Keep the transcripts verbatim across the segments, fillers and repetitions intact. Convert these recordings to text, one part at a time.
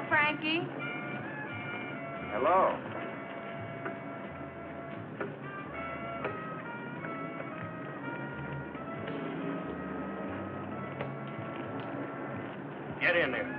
Hi, Frankie. Hello. Get in there.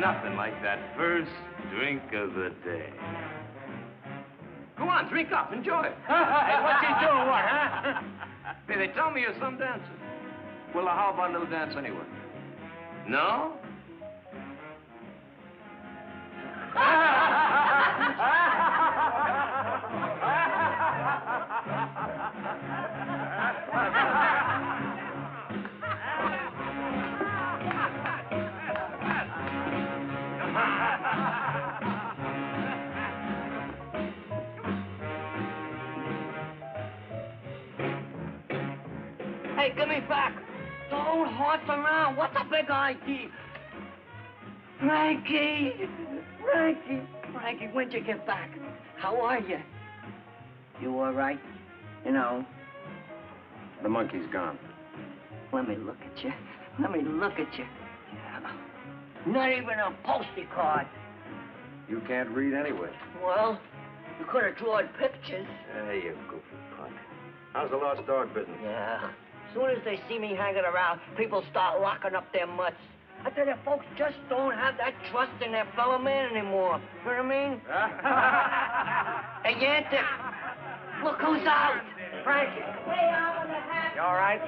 Nothing like that first drink of the day. Go on, drink up, enjoy it. Hey, what you doing, what, huh? Hey, they tell me you're some dancer. Well, how about a little dance anyway? No? Hey, give me back. Don't horse around. What's a big idea? Frankie. Frankie. Frankie, when'd you get back? How are you? You all right? You know. The monkey's gone. Let me look at you. Let me look at you. Yeah. Not even a postie card. You can't read anyway. Well, you could have drawn pictures. Hey, you goofy punk. How's the lost dog business? Yeah. As soon as they see me hanging around, people start locking up their mutts. I tell you, folks just don't have that trust in their fellow man anymore. You know what I mean? Hey, Antek, look who's out. Frankie. Hey, out with the hat. You all right?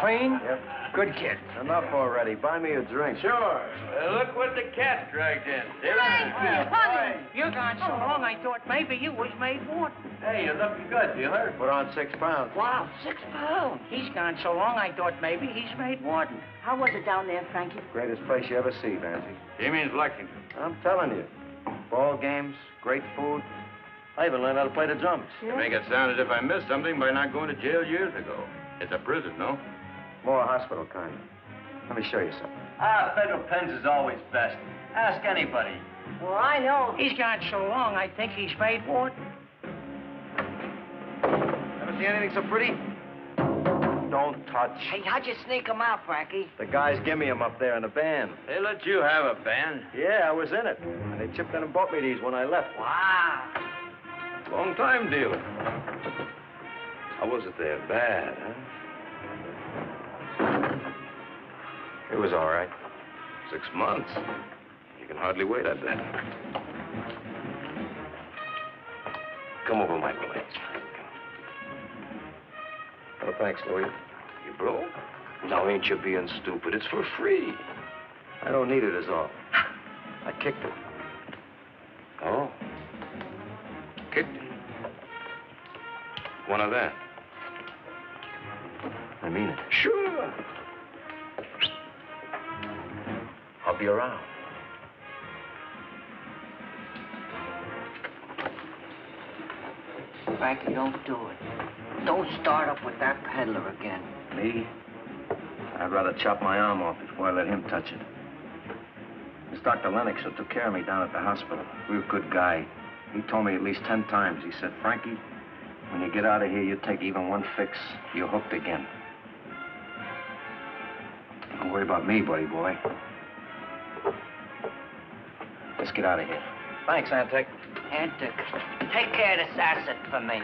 Clean? Yep. Good kid. Enough already. Buy me a drink. Sure. Uh, look what the cat dragged in. Frankie, you, you're gone so long, I thought maybe you was made more. Hey, you're looking good, dealer. Put on six pounds. Wow, six pounds. He's gone so long, I thought maybe he's made Warden. How was it down there, Frankie? Greatest place you ever see, Nancy. He means Lexington. I'm telling you. Ball games, great food. I even learned how to play the drums. Yeah. You make it sound as if I missed something by not going to jail years ago. It's a prison, no? More hospital kind. Let me show you something. Ah, federal pens is always best. Ask anybody. Well, I know. He's gone so long, I think he's made Warden. See anything so pretty? Don't touch. Hey, how'd you sneak him out, Frankie? The guys give me him up there in the band. They let you have a band? Yeah, I was in it. And they chipped in and bought me these when I left. Wow. Long time dealer. How was it there? Bad, huh? It was all right. Six months. You can hardly wait at that. Come over my place. Oh, thanks, Louie. You broke? Now, ain't you being stupid? It's for free. I don't need it, is all. I kicked it. Oh? Kicked it? One of that. I mean it. Sure. I'll be around. Frankie, don't do it. Don't start up with that peddler again. Me? I'd rather chop my arm off before I let him touch it. It's Doctor Lennox who took care of me down at the hospital. Real good guy. He told me at least ten times. He said, Frankie, when you get out of here, you take even one fix, you're hooked again. Don't worry about me, buddy boy. Let's get out of here. Thanks, Antek. Antek, take care of this acid for me.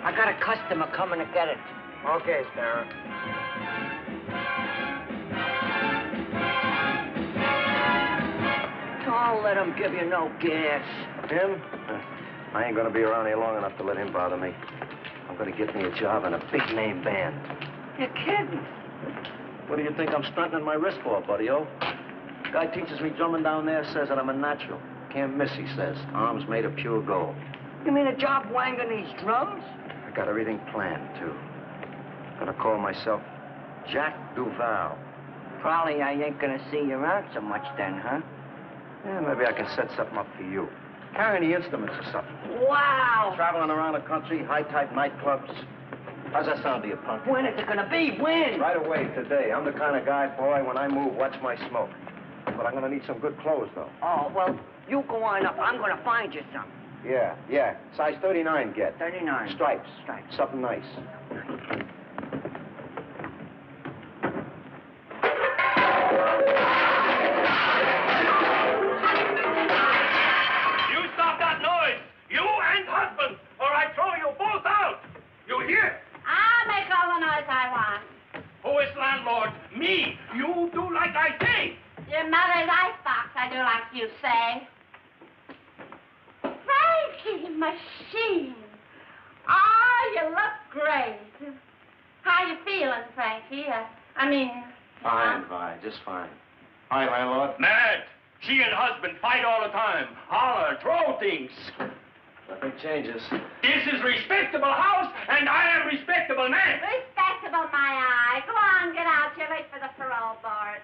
I got a customer coming to get it. Okay, Sparrow. Don't let him give you no gas. Him? Uh, I ain't gonna be around here long enough to let him bother me. I'm gonna get me a job in a big name band. You're kidding. What do you think I'm stunting my wrist for, buddy-o? Guy teaches me drumming down there, says that I'm a natural. Can't miss, he says. Arms made of pure gold. You mean a job wanging these drums? I got everything planned, too. I'm gonna call myself Jack Duval. Probably I ain't gonna see you around so much then, huh? Yeah, maybe I can set something up for you. Carrying the instruments or something. Wow! Traveling around the country, high-type nightclubs. How's that sound to you, punk? When is it gonna be? When? Right away, today. I'm the kind of guy, boy, when I move, watch my smoke. But I'm gonna need some good clothes, though. Oh, well, you go on up. I'm gonna find you some. Yeah, yeah. Size thirty-nine, get. thirty-nine. Stripes. Stripes. Something nice. Changes. This is respectable house, and I am respectable man. Respectable, my eye. Go on, get out. You're late for the parole board.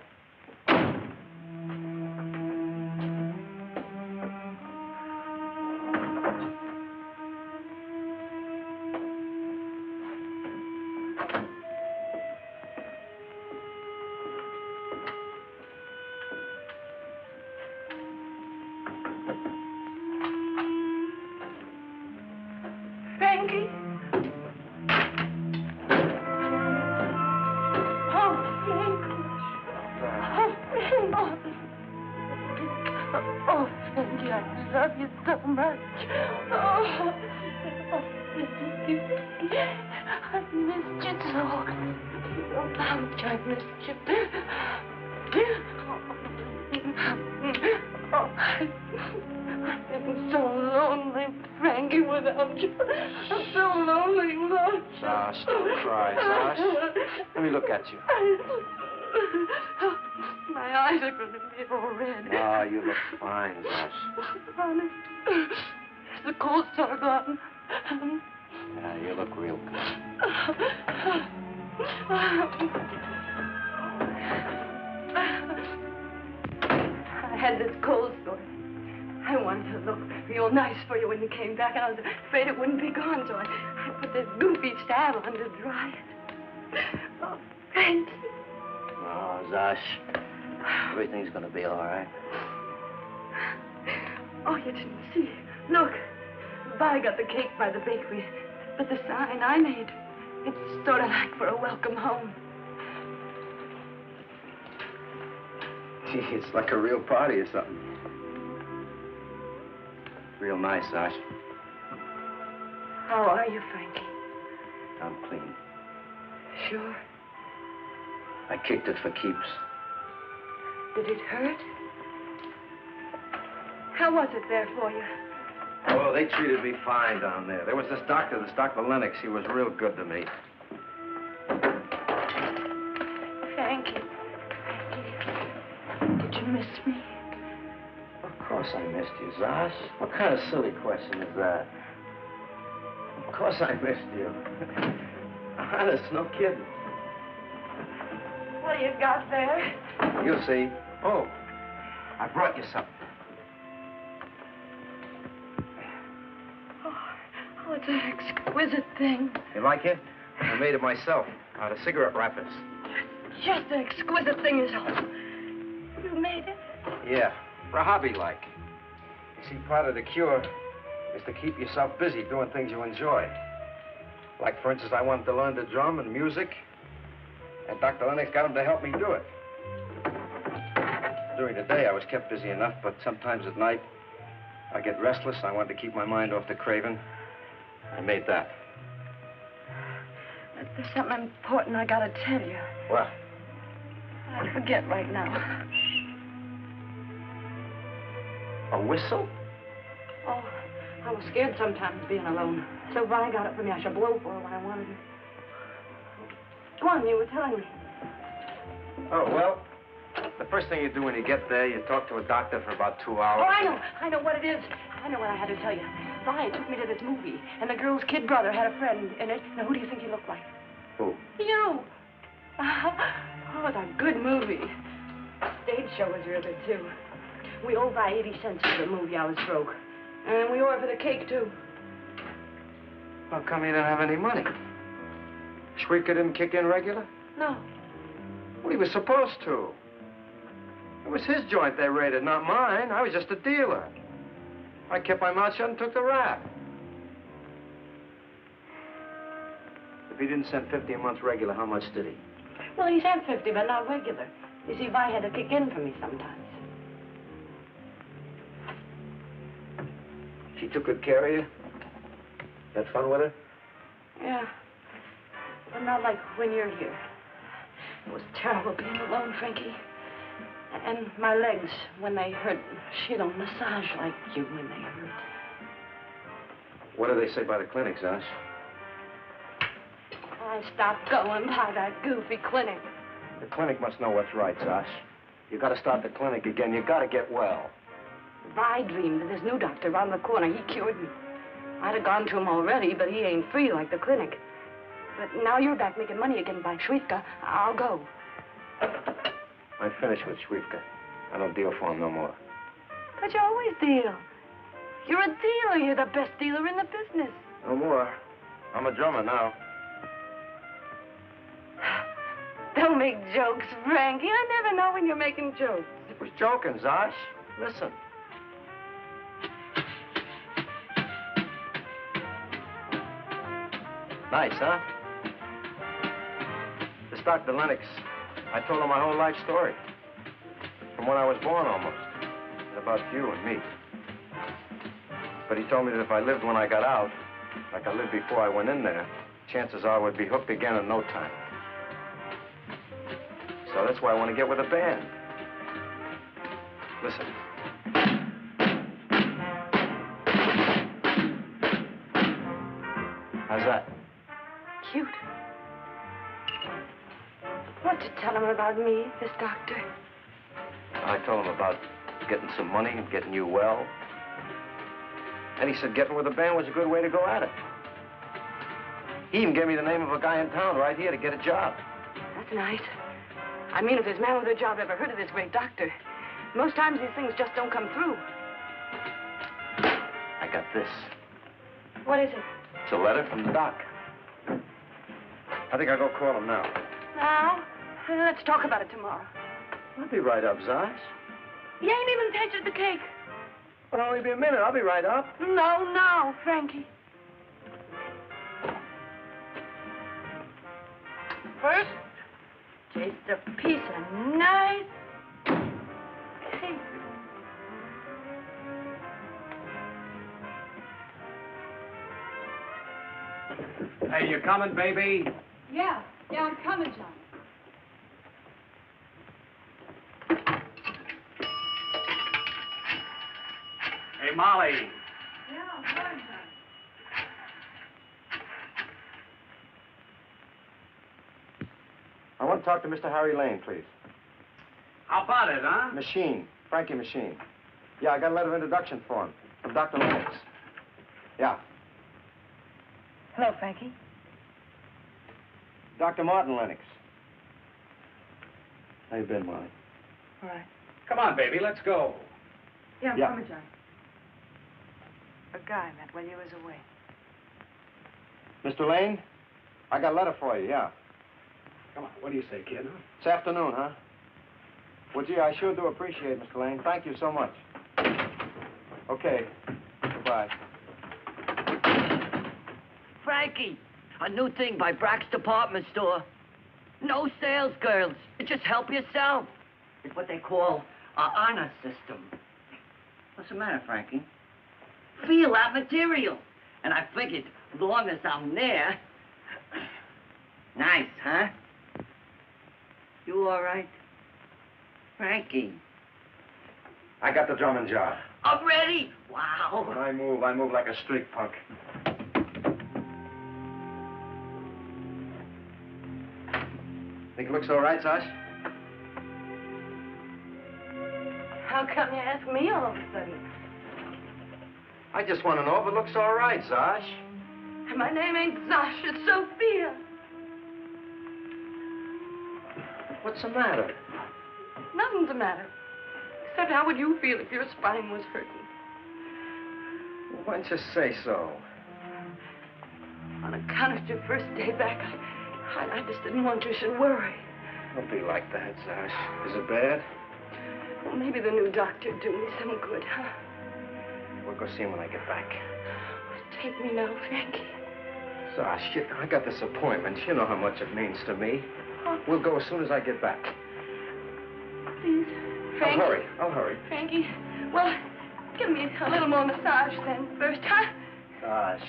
Came back and I was afraid it wouldn't be gone, so I, I put this goofy saddle on to dry it. Oh, Frankie. Oh, Zosh. Everything's gonna be all right. Oh, you didn't see. Look. Vi got the cake by the bakery, but the sign I made, it's sort of like for a welcome home. Gee, it's like a real party or something. Real nice, Zosh. How are you, Frankie? I'm clean. Sure? I kicked it for keeps. Did it hurt? How was it there for you? Oh, they treated me fine down there. There was this doctor, this Doctor Lennox. He was real good to me. Frankie. Frankie. Did you miss me? Of course I missed you, Zosh. What kind of silly question is that? Of course I missed you. Honest, no kidding. What do you got there? You'll see. Oh, I brought you something. Oh, oh, it's an exquisite thing. You like it? I made it myself, out of cigarette wrappers. It's just an exquisite thing is all. You made it? Yeah. For a hobby, like. You see, part of the cure is to keep yourself busy doing things you enjoy. Like, for instance, I wanted to learn the drum and music, and Doctor Lennox got him to help me do it. During the day, I was kept busy enough, but sometimes at night, I get restless, and I wanted to keep my mind off the craving. I made that. But there's something important I gotta tell you. What? I forget right now. A whistle? Oh, I was scared sometimes being alone. So Vi got it for me. I should blow for her when I wanted her. Go on, you were telling me. Oh, well, the first thing you do when you get there, you talk to a doctor for about two hours. Oh, I know. I know what it is. I know what I had to tell you. Vi took me to this movie, and the girl's kid brother had a friend in it. Now, who do you think he looked like? Who? You. Oh, it was a good movie. The stage show was real good, too. We owe by eighty cents for the movie. I was broke. And we owe her for the cake, too. How come you don't have any money? Schwiefka didn't kick in regular? No. Well, he was supposed to. It was his joint they raided, not mine. I was just a dealer. I kept my mouth shut and took the rap. If he didn't send fifty a month regular, how much did he? Well, he sent fifty, but not regular. You see, Vi had to kick in for me sometimes. She took good care of you? Had fun with her? Yeah. But not like when you're here. It was terrible being alone, Frankie. And my legs, when they hurt, she don't massage like you when they hurt. What do they say by the clinic, Zosh? I stopped going by that goofy clinic. The clinic must know what's right, Zosh. You gotta start the clinic again. You gotta get well. I dreamed of this new doctor around the corner. He cured me. I'd have gone to him already, but he ain't free like the clinic. But now you're back making money again by Schwiefka. I'll go. I'm finished with Schwiefka. I don't deal for him no more. But you always deal. You're a dealer. You're the best dealer in the business. No more. I'm a drummer now. Don't make jokes, Frankie. I never know when you're making jokes. I was joking, Zosh. Listen. Nice, huh? This Doctor Lennox, I told him my whole life story. From when I was born, almost. And about you and me. But he told me that if I lived when I got out, like I lived before I went in there, chances are I would be hooked again in no time. So that's why I want to get with a band. Listen. How's that? Cute. What'd you tell him about me, this doctor? I told him about getting some money and getting you well. And he said getting with a band was a good way to go at it. He even gave me the name of a guy in town right here to get a job. That's nice. I mean, if this man with a job ever heard of this great doctor, most times these things just don't come through. I got this. What is it? It's a letter from the doc. I think I'll go call him now. Now? Let's talk about it tomorrow. I'll be right up, Zosh. You ain't even tasted the cake. Well, only be a minute. I'll be right up. No, no, Frankie. First, taste a piece of nice cake. Hey, you coming, baby? Yeah, yeah, I'm coming, Johnny. Hey, Molly. Yeah, I'm coming, Johnny. I want to talk to Mister Harry Lane, please. How about it, huh? Machine, Frankie Machine. Yeah, I got a letter of introduction for him from Doctor Lennox. Yeah. Hello, Frankie. Doctor Martin Lennox. How you been, Molly? All right. Come on, baby, let's go. Yeah, I'm yeah. coming, John. A guy I met while you was away. Mister Lane, I got a letter for you, yeah. Come on, what do you say, kid? Huh? It's afternoon, huh? Well, gee, I sure do appreciate it, Mister Lane. Thank you so much. Okay, goodbye. Frankie, a new thing by Brack's department store. No sales girls. Just help yourself. It's what they call an honor system. What's the matter, Frankie? Feel that material. And I figured, as long as I'm there... Nice, huh? You all right? Frankie. I got the drumming job. I'm ready. Wow. When I move, I move like a street punk. Think it looks all right, Zosh? How come you ask me all of a sudden? I just want to know if it looks all right, Zosh. And my name ain't Zosh, it's Sophia. What's the matter? Nothing's the matter. Except how would you feel if your spine was hurting? Why don't you say so? On account of your first day back, I... I, I just didn't want you should worry. Don't be like that, Zosh. Is it bad? Well, maybe the new doctor would do me some good, huh? We'll go see him when I get back. Well, take me now, Frankie. Zosh, you, I got this appointment. You know how much it means to me. Oh. We'll go as soon as I get back. Please, Frankie. I'll hurry. I'll hurry. Frankie, well, give me a little more massage then first, huh? Gosh.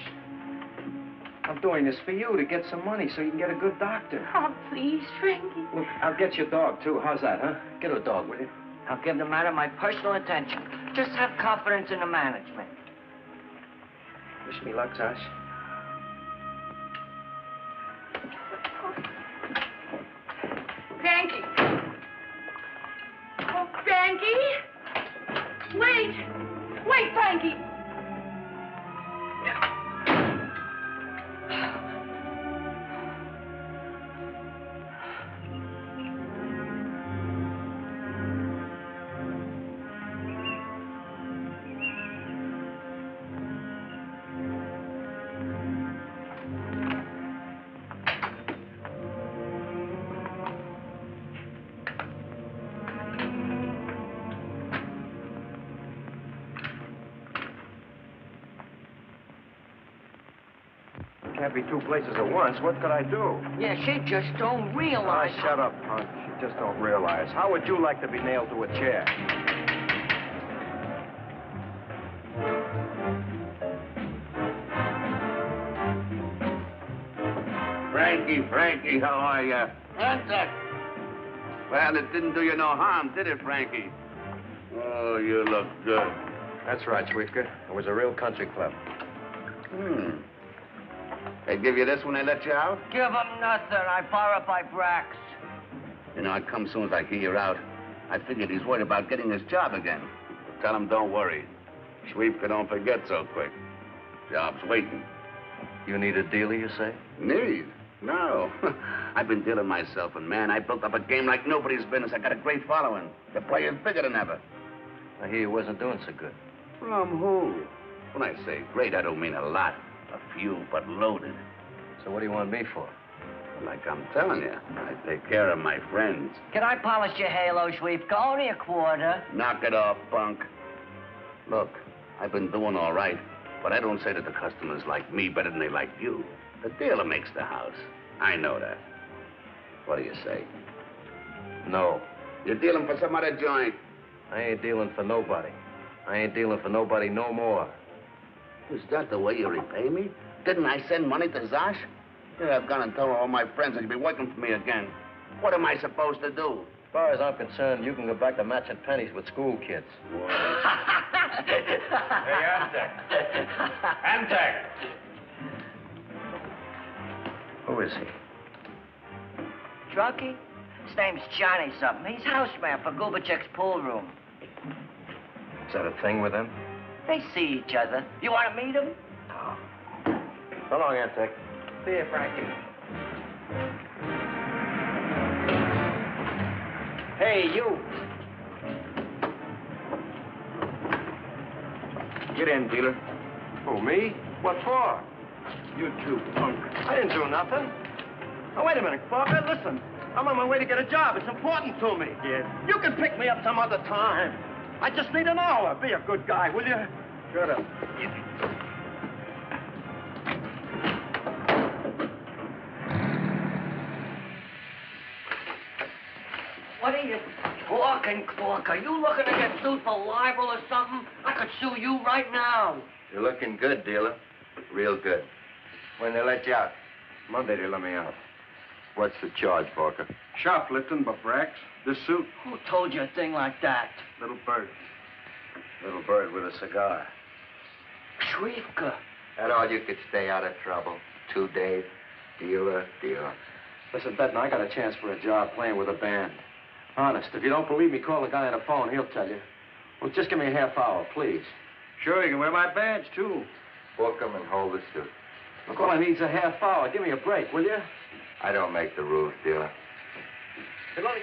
I'm doing this for you to get some money so you can get a good doctor. Oh, please, Frankie. Look, I'll get your dog, too. How's that, huh? Get a dog, will you? I'll give the matter my personal attention. Just have confidence in the management. Wish me luck, Zosh. Frankie. Oh, Frankie. Wait. Wait, Frankie. Be two places at once. What could I do? Yeah, she just don't realize. Oh, shut up, punk. She just don't realize. How would you like to be nailed to a chair? Frankie, Frankie, how are you? Antek. Well, it didn't do you no harm, did it, Frankie? Oh, you look good. That's right, Schwiefka. It was a real country club. Hmm. They give you this when they let you out? Give them nothing. I borrowed by Brack's. You know, I'd come soon as I hear you're out. I figured he's worried about getting his job again. Tell him don't worry. Schwiefka don't forget so quick. Job's waiting. You need a dealer, you say? Need? No. I've been dealing myself, and man, I built up a game like nobody's business. I got a great following. The play is bigger than ever. I hear you wasn't doing so good. From who? When I say great, I don't mean a lot. A few, but loaded. So what do you want me for? Like I'm telling you, I take care of my friends. Can I polish your halo, Schwiefka? Only a quarter. Knock it off, punk. Look, I've been doing all right, but I don't say that the customers like me better than they like you. The dealer makes the house. I know that. What do you say? No. You're dealing for some other joint. I ain't dealing for nobody. I ain't dealing for nobody no more. Is that the way you repay me? Didn't I send money to Zosh? Yeah, I've gone and told all my friends that you'll be working for me again. What am I supposed to do? As far as I'm concerned, you can go back to matching pennies with school kids. What? Hey, Antek. Antek! Who is he? Drunkie? His name's Johnny something. He's houseman for Gubachek's pool room. Is that a thing with him? They see each other. You want to meet them? No. So long, Antek. See you, Frankie. Hey, you. Get in, dealer. Who, me? What for? You two punk. I didn't do nothing. Now, wait a minute, Parker. Listen, I'm on my way to get a job. It's important to me. Yeah. You can pick me up some other time. I just need an hour. Be a good guy, will you? Shut up. What are you talking, Corker? Are you looking to get sued for libel or something? I could sue you right now. You're looking good, dealer. Real good. When they let you out? Monday they let me out. What's the charge, Parker? Shoplifting by Brack's. This suit. Who told you a thing like that? Little bird. Little bird with a cigar. Schwiefka. At all you could stay out of trouble. Two days. Dealer, dealer. Listen, Betton, I got a chance for a job playing with a band. Honest, if you don't believe me, call the guy on the phone. He'll tell you. Well, just give me a half hour, please. Sure, you can wear my badge, too. Book him and hold the suit. Look, all I need's a half hour. Give me a break, will you? I don't make the rules, dealer. Hey, Lonnie.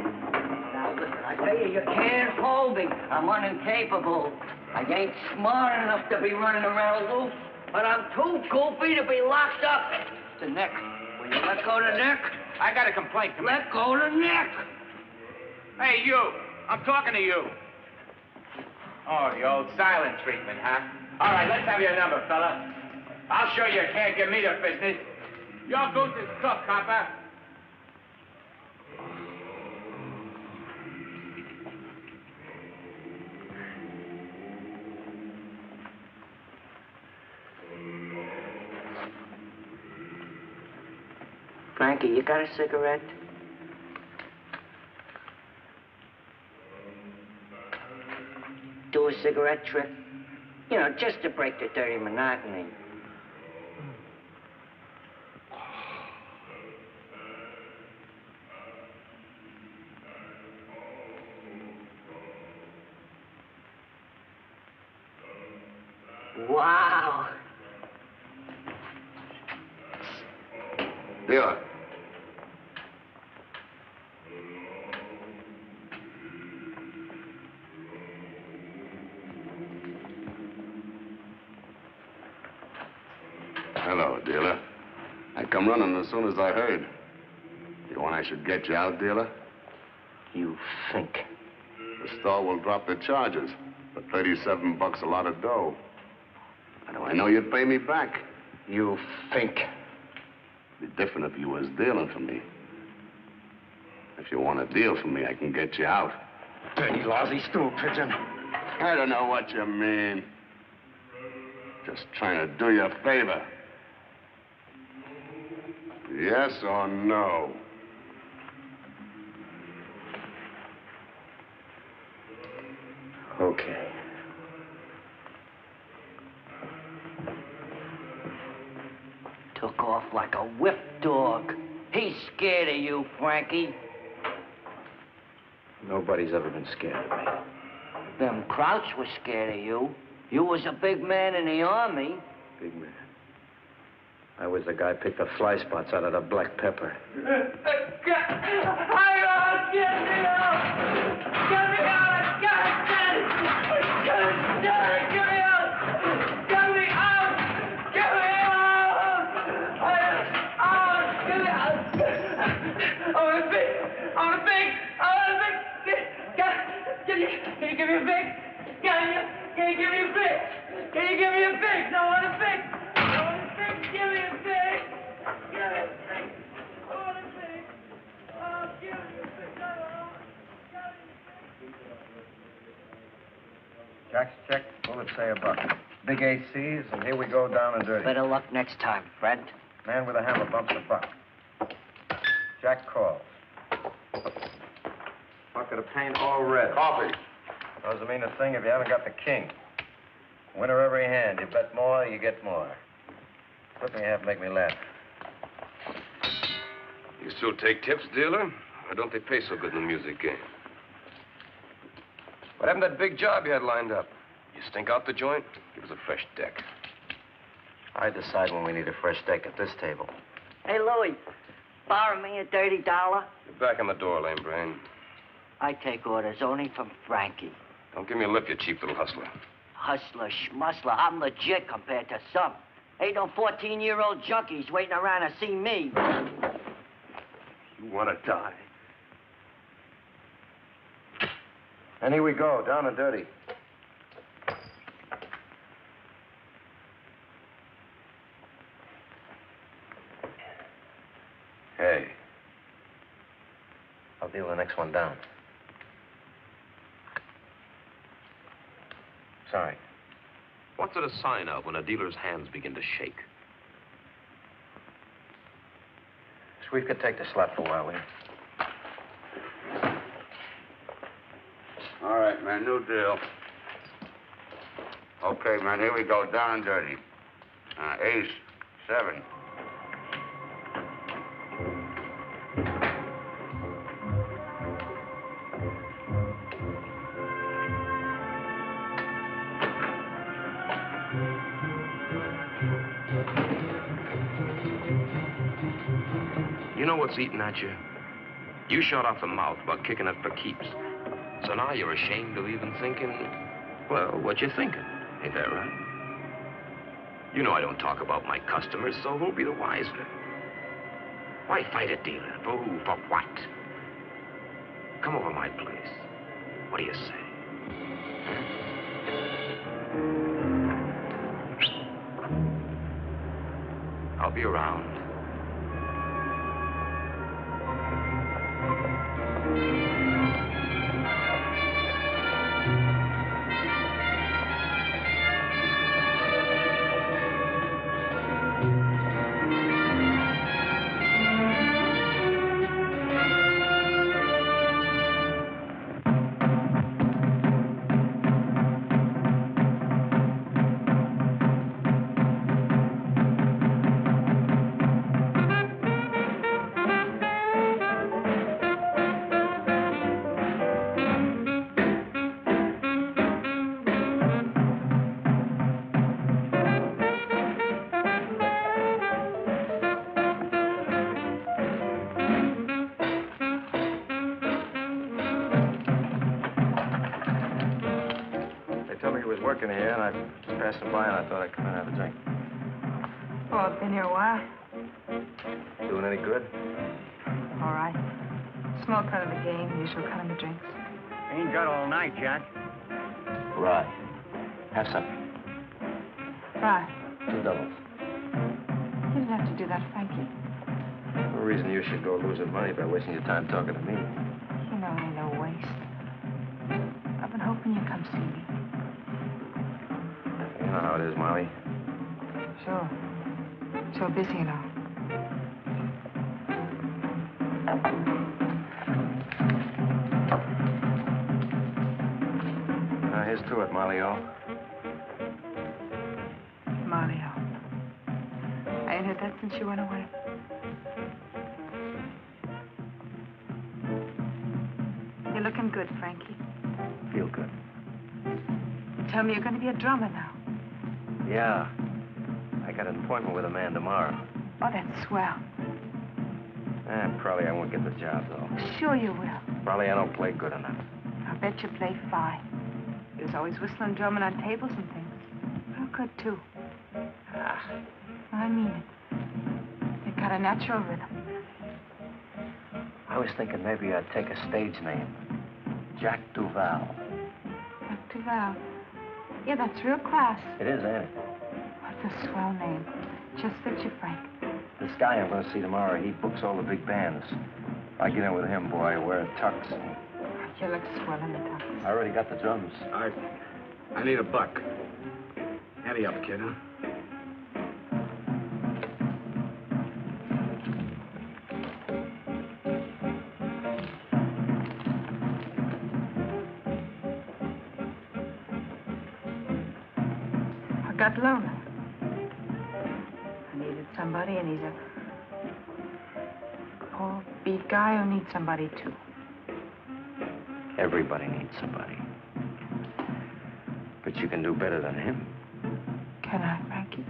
Now, listen, I tell you, you can't hold me. I'm unincapable. I ain't smart enough to be running around loose. But I'm too goofy to be locked up. The Nick. Will you let go to Nick? I got a complaint to make. Let go to Nick. Hey, you. I'm talking to you. Oh, the old silent treatment, huh? All right, let's have your number, fella. I'll show you can't give me the business. Your goose is tough, copper. Frankie, you got a cigarette? Do a cigarette trick? You know, just to break the dirty monotony. Wow. Leon. Hello, dealer. I come running as soon as I heard. You want I should get you out, dealer? You think. The store will drop the charges. For thirty-seven bucks a lot of dough. I know you'd pay me back. You think. It'd be different if you was dealing for me. If you want to deal for me, I can get you out. Dirty, lousy stool pigeon. I don't know what you mean. Just trying to do you a favor. Yes or no? Okay. Took off like a whipped dog. He's scared of you, Frankie. Nobody's ever been scared of me. Them Krauts were scared of you. You was a big man in the army. Big man. I was the guy picked the fly spots out of the black pepper. Get me out! Get me out! Get me out! Get me out! Can you give me a fix? Can you, can you give me a fix? Can you give me a fix? I want a fix. I want a fix. Give me a fix. Give me a fix. I want a fix. Oh, give me a fix. I want a fix. Jack's check. Bullets say a buck. Big A Cs, and here we go down and dirty. Better luck next time, Fred. Man with a hammer bumps a buck. Jack calls. Bucket of paint all red. Coffee. Doesn't mean a thing if you haven't got the king. Winner every hand. You bet more, you get more. Flipping you have to make me laugh. You still take tips, dealer? Why don't they pay so good in the music game? What happened to that big job you had lined up? You stink out the joint? Give us a fresh deck. I decide when we need a fresh deck at this table. Hey, Louie, borrow me a dirty dollar? You're back on the door, lame brain. I take orders only from Frankie. Don't give me a lip, you cheap little hustler. Hustler, schmusler, I'm legit compared to some. Ain't no fourteen-year-old junkies waiting around to see me. You want to die? And here we go, down and dirty. Hey. I'll deal the next one down. Sorry. What's it a sign of when a dealer's hands begin to shake? Schwiefka, could take the slot for a while, will you? All right, man, new deal. Okay, man, here we go, down and dirty. Uh, ace, seven. What's eating at you? You shot off the mouth while kicking it for keeps. So now you're ashamed of even thinking, well, what you're thinking. Ain't that right? You know I don't talk about my customers, so who'll be the wiser? Why fight a dealer? For who? For what? Come over my place. What do you say? I'll be around. Working here, and I passed him by, and I thought I'd come in and have a drink. Oh, I've been here a while. Doing any good? All right. Small cut of the game, usual cut of the drinks. Ain't got all night, Jack. Right. Have something. Right. Two doubles. You didn't have to do that, Frankie. No reason you should go losing money by wasting your time talking to me. You know ain't no waste. I've been hoping you'd come see me. You know how it is, Molly. Sure. So busy and all. Now, here's to it, Molly-o. Molly-o. I ain't heard that since you went away. You're looking good, Frankie. Feel good. You tell me you're going to be a drummer now. Yeah. I got an appointment with a man tomorrow. Oh, that's swell. Eh, probably I won't get the job, though. Sure you will. Probably I don't play good enough. I'll bet you play fine. You was always whistling, drumming on tables and things. Real good, too. Ah. I mean it. You got a natural rhythm. I was thinking maybe I'd take a stage name. Jack Duval. Jack Duval. Yeah, that's real class. It is, ain't it? What a swell name. Just fits you, Frank. This guy I'm going to see tomorrow, he books all the big bands. I get in with him, boy, wear a tux. And... you look swell in the tux. I already got the drums. I... I need a buck. Handy up, kid, huh? Got lonely. I needed somebody, and he's a poor beat guy who needs somebody too. Everybody needs somebody. But you can do better than him. Can I, Frankie?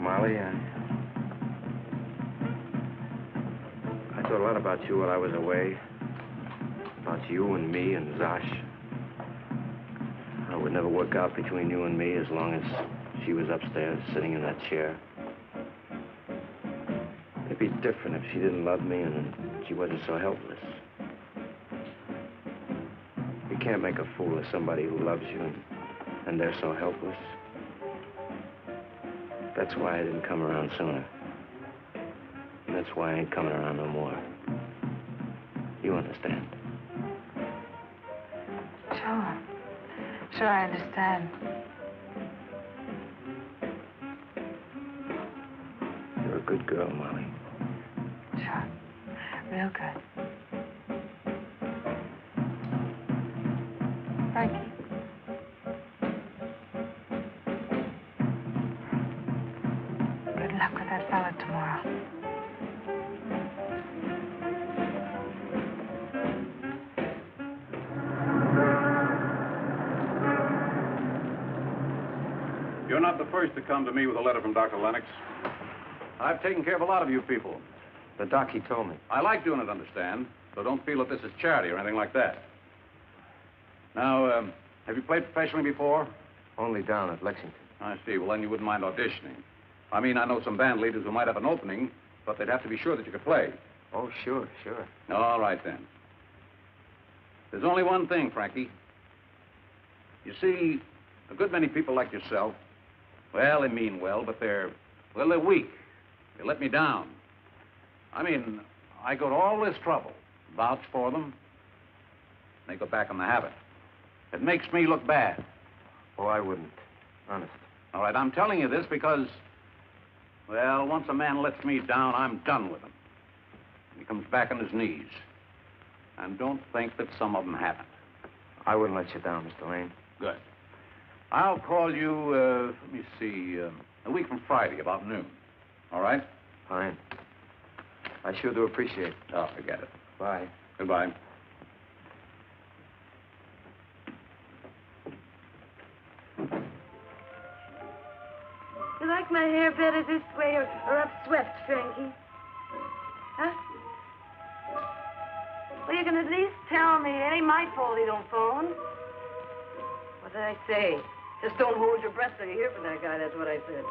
Molly, I... I thought a lot about you while I was away. About you and me and Zosh. I would never work out between you and me as long as she was upstairs sitting in that chair. It'd be different if she didn't love me and she wasn't so helpless. You can't make a fool of somebody who loves you and, and they're so helpless. That's why I didn't come around sooner. And that's why I ain't coming around no more. You understand? Sure. Sure, I understand. You're a good girl, Molly. Sure. Real good. Frankie. Good luck with that fella tomorrow. You're not the first to come to me with a letter from Doctor Lennox. I've taken care of a lot of you people. The doc, he told me. I like doing it, understand, so don't feel that this is charity or anything like that. Now, um, have you played professionally before? Only down at Lexington. I see. Well, then you wouldn't mind auditioning. I mean, I know some band leaders who might have an opening, but they'd have to be sure that you could play. Oh, sure, sure. All right, then. There's only one thing, Frankie. You see, a good many people like yourself, well, they mean well, but they're, well, they're weak. They let me down. I mean, I go to all this trouble, vouch for them, and they go back on the habit. It makes me look bad. Oh, I wouldn't. Honest. All right, I'm telling you this because, well, once a man lets me down, I'm done with him. He comes back on his knees. And don't think that some of them haven't. I wouldn't let you down, Mister Lane. Good. I'll call you, uh, let me see, uh, a week from Friday, about noon. All right? Fine. I sure do appreciate it. Oh, forget it. Bye. Goodbye. You like my hair better this way or, or upswept, Frankie? Huh? Well, you can at least tell me. It ain't my fault he don't phone. What did I say? Just don't hold your breath till you hear from that guy. That's what I said.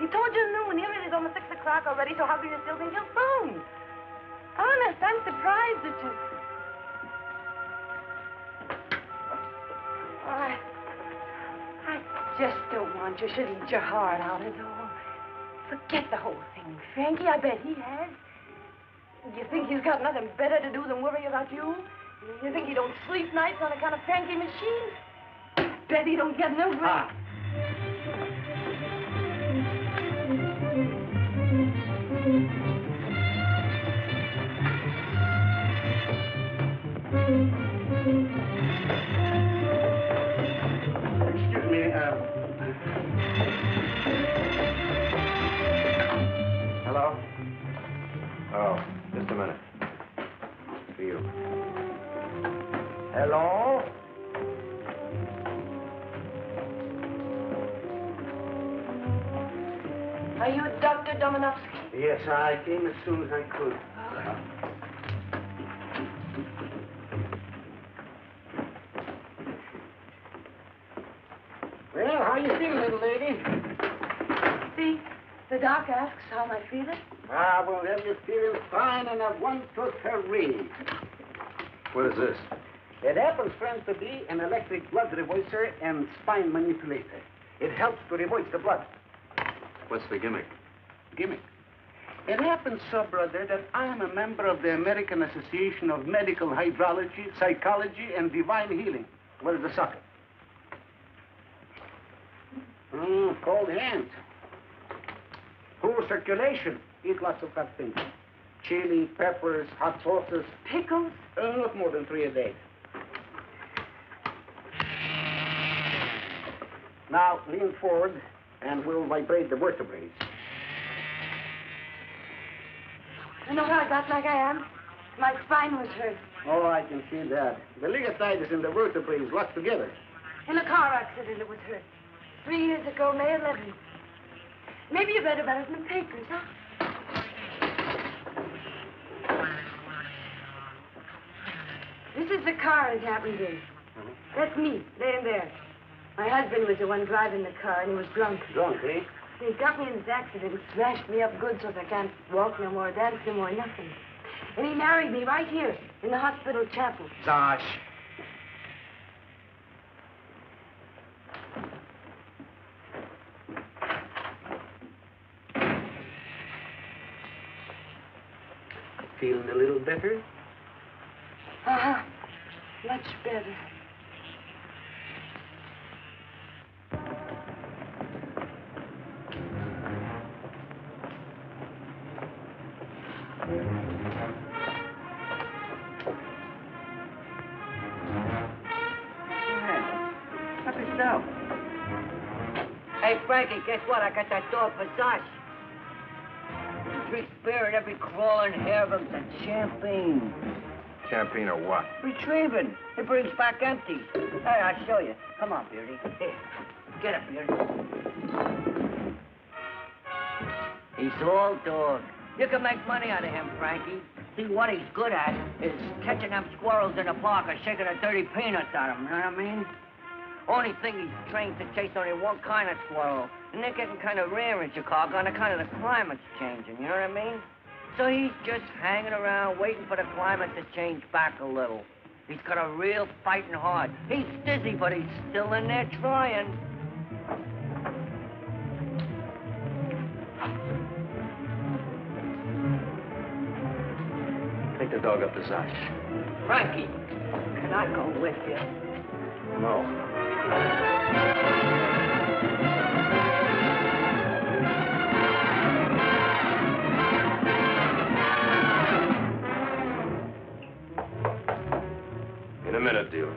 He told you noon. Here it is almost six o'clock already, so how can you still think you'll phone? Honest, I'm surprised that you... All right. I just don't want you should eat your heart out at all. Forget the whole thing, Frankie. I bet he has. You think he's got nothing better to do than worry about you? You think he don't sleep nights on account of Frankie Machine? I bet he don't get no rest. Ah. Excuse me. Uh... Hello? Oh. Just a minute. For you. Hello? Are you Doctor Dominovsky? Yes, I came as soon as I could. Well, how you feel, little lady? See, the doc asks how I feel it. Ah, well, then you feel fine and a one, two, three. What is this? It happens, friends, to be an electric blood reverser and spine manipulator. It helps to reverse the blood. What's the gimmick? Gimmick? It happens, so, brother, that I am a member of the American Association of Medical Hydrology, Psychology, and Divine Healing. Where's the sucker? Mm, cold hands. Poor circulation. Eat lots of hot things. Chili, peppers, hot sauces. Pickles? Uh, not more than three a day. Now, lean forward, and we'll vibrate the vertebrae. I know how I got like I am. My spine was hurt. Oh, I can see that. The ligatus and the vertebrae is locked together. In a car accident, it was hurt. Three years ago, May eleventh. Maybe you read about it in the papers, huh? This is the car it happened in. Mm-hmm. That's me, laying there. My husband was the one driving the car, and he was drunk. Drunk, eh? He got me in his accident and smashed me up good so that I can't walk no more, dance no more, nothing. And he married me right here in the hospital chapel. Zosh. Feeling a little better? Uh-huh. Much better. What is that? Hey, Frankie, guess what? I got that dog for Zosh. Drink beer in every crawling hair of him, some champagne. Champagne or what? Retrieving. It brings back empty. Hey, I'll show you. Come on, Beardy. Here. Get up, Beardy. He's old dog. You can make money out of him, Frankie. See, what he's good at is catching them squirrels in the park or shaking the dirty peanuts at them, you know what I mean? Only thing he's trained to chase only one kind of squirrel, and they're getting kind of rare in Chicago on account of the climate's changing, you know what I mean? So he's just hanging around waiting for the climate to change back a little. He's got a real fighting heart. He's dizzy, but he's still in there trying. Take the dog up to Zosh. Frankie, can I go with you? No. In a minute, dear.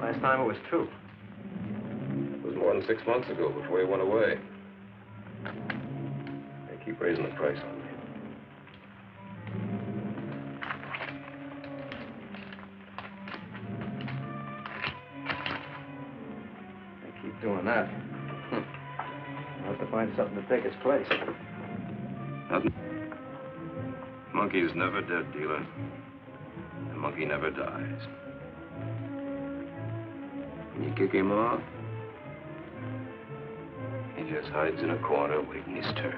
Last time it was two. It was more than six months ago before he went away. They keep raising the price on me. They keep doing that. I'll have to find something to take his place. Nothing. Monkey's never dead, dealer. The monkey never dies. When you kick him off, he just hides in a corner waiting his turn.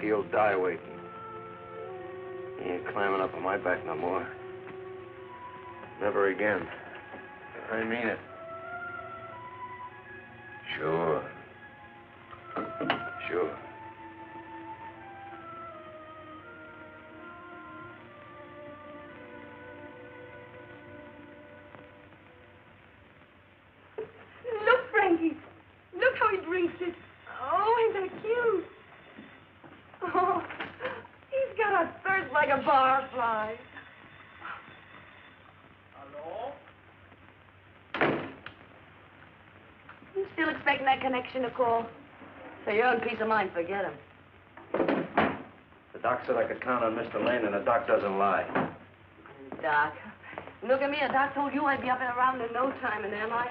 He'll die waiting. He ain't climbing up on my back no more. Never again. I mean it. Sure. Sure. Look, Frankie. Look how he drinks it. Oh, ain't that cute? Oh, he's got a thirst like a barfly. Hello? You still expecting that connection to call? So your own peace of mind, forget him. The doc said I could count on Mister Lane, and the doc doesn't lie. Doc, look at me. A doc told you I'd be up and around in no time, and am I?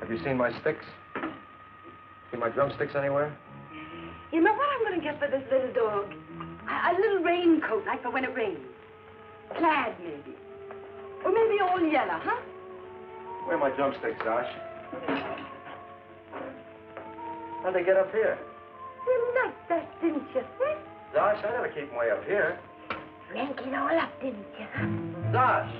Have you seen my sticks? See my drumsticks anywhere? You know what I'm going to get for this little dog? A, a little raincoat, like for when it rains. Plaid, maybe. Or maybe all yellow, huh? Where are my drumsticks, Zosh? How'd they get up here? You liked that, didn't you, huh? Zosh, I never keep them way up here. Yanked it all up, didn't you, huh? Zosh!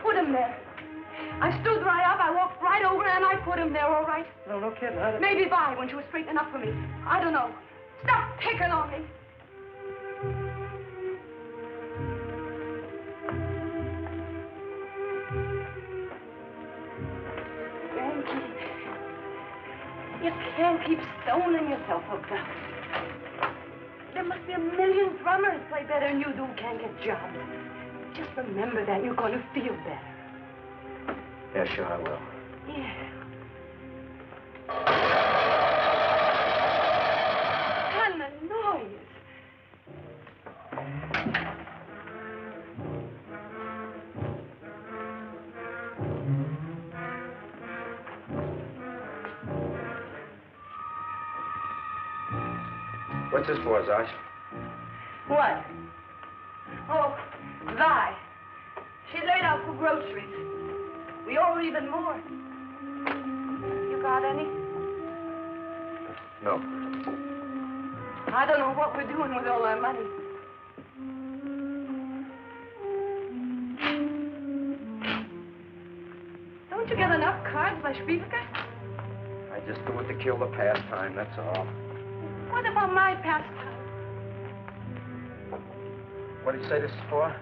Put him there. I stood right up, I walked right over, and I put him there, all right? No, no kidding. I didn't... Maybe Vi, when she was straightening up for me. I don't know. Stop picking on me. Frankie, you can't keep stoning yourself up now. There must be a million drummers play better than you do, can't get jobs. Just remember that. You're going to feel better. Yeah, sure, I will. Yeah. Kind of noise. What's this for, Zosh? What? Oh, Vi. She laid out for groceries. We owe her even more. You got any? No. I don't know what we're doing with all our money. Don't you get enough cards by Schwiefka? I just do it to kill the pastime, that's all. What about my pastime? What did you say this is for?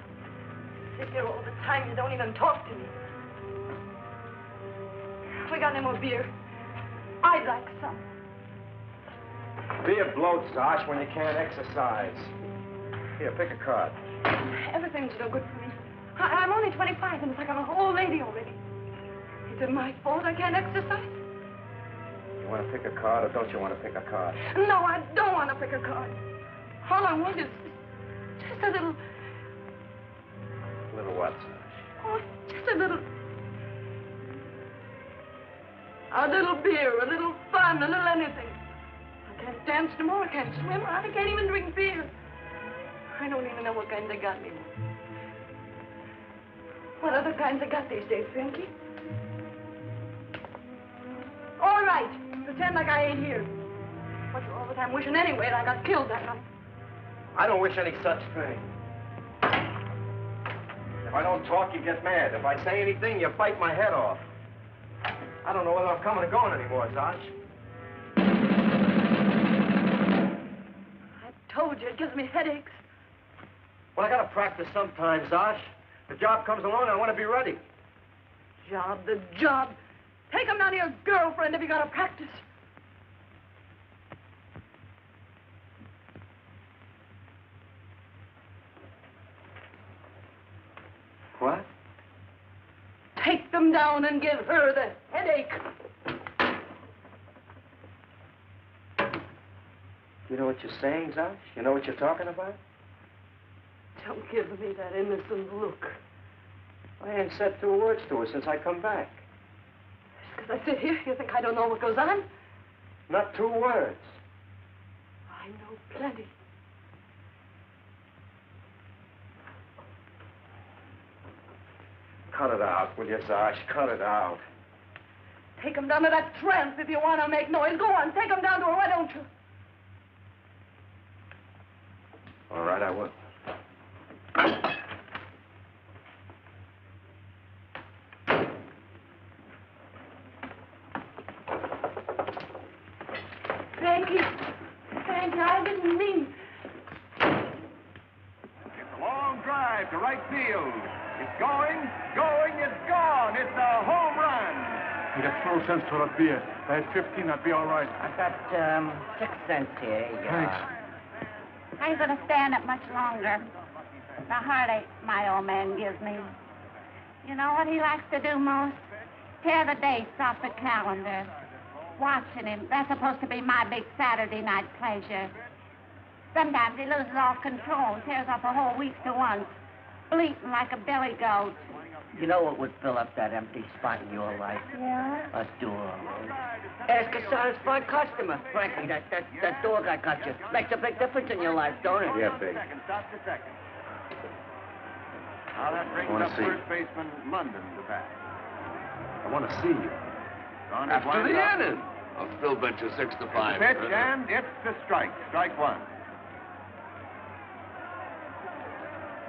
Sit here all the time. You don't even talk to me. We got any more beer? I'd like some. Beer bloats, Zosh, when you can't exercise. Here, pick a card. Everything's no good for me. I I'm only twenty-five, and it's like I'm an old lady already. Is it my fault I can't exercise? You want to pick a card, or don't you want to pick a card? No, I don't want to pick a card. All I want is... just a little... A little what, Zosh? Oh, just a little... a little beer, a little fun, a little anything. I can't dance no more, I can't swim, I can't even drink beer. I don't even know what kind they got anymore. What other kinds they got these days, Frankie? All right, pretend like I ain't here. What's all the time wishing anyway that I got killed that night? I don't wish any such thing. If I don't talk, you get mad. If I say anything, you bite my head off. I don't know whether I'm coming or going anymore, Zosh. I told you, it gives me headaches. Well, I gotta practice sometime, Zosh. The job comes along and I want to be ready. Job, the job. Take him down to your girlfriend if you gotta practice. What? Take them down and give her the headache. You know what you're saying, Zosh? You know what you're talking about? Don't give me that innocent look. I ain't said two words to her since I come back. Just because I sit here, you think I don't know what goes on? Not two words. I know plenty. Cut it out, will you, Zosh? Cut it out. Take him down to that trance if you want to make noise. Go on, take him down to her, why don't you? All right, I will. Frankie, Frankie, I didn't mean... It's a long drive to right field. It's going, going, it's gone. It's a home run. It makes no sense for a beer. If I had fifteen, I'd be all right. I've got um, six cents here. Thanks. I ain't going to stand it much longer. The heartache my old man gives me. You know what he likes to do most? Tear the dates off the calendar. Watching him, that's supposed to be my big Saturday night pleasure. Sometimes he loses all control, tears off a whole week to once. Bleating like a billy goat. You know what would fill up that empty spot in your life? Yeah? A door. Ask a satisfied customer. Frankie, that, that, that dog I got you makes a big difference in your life, don't it? Yeah, big. Now that brings up first baseman Munden to bat. I want to see you. After the inning. I'll still bet you six to five. Pitch, and it's the strike. Strike one.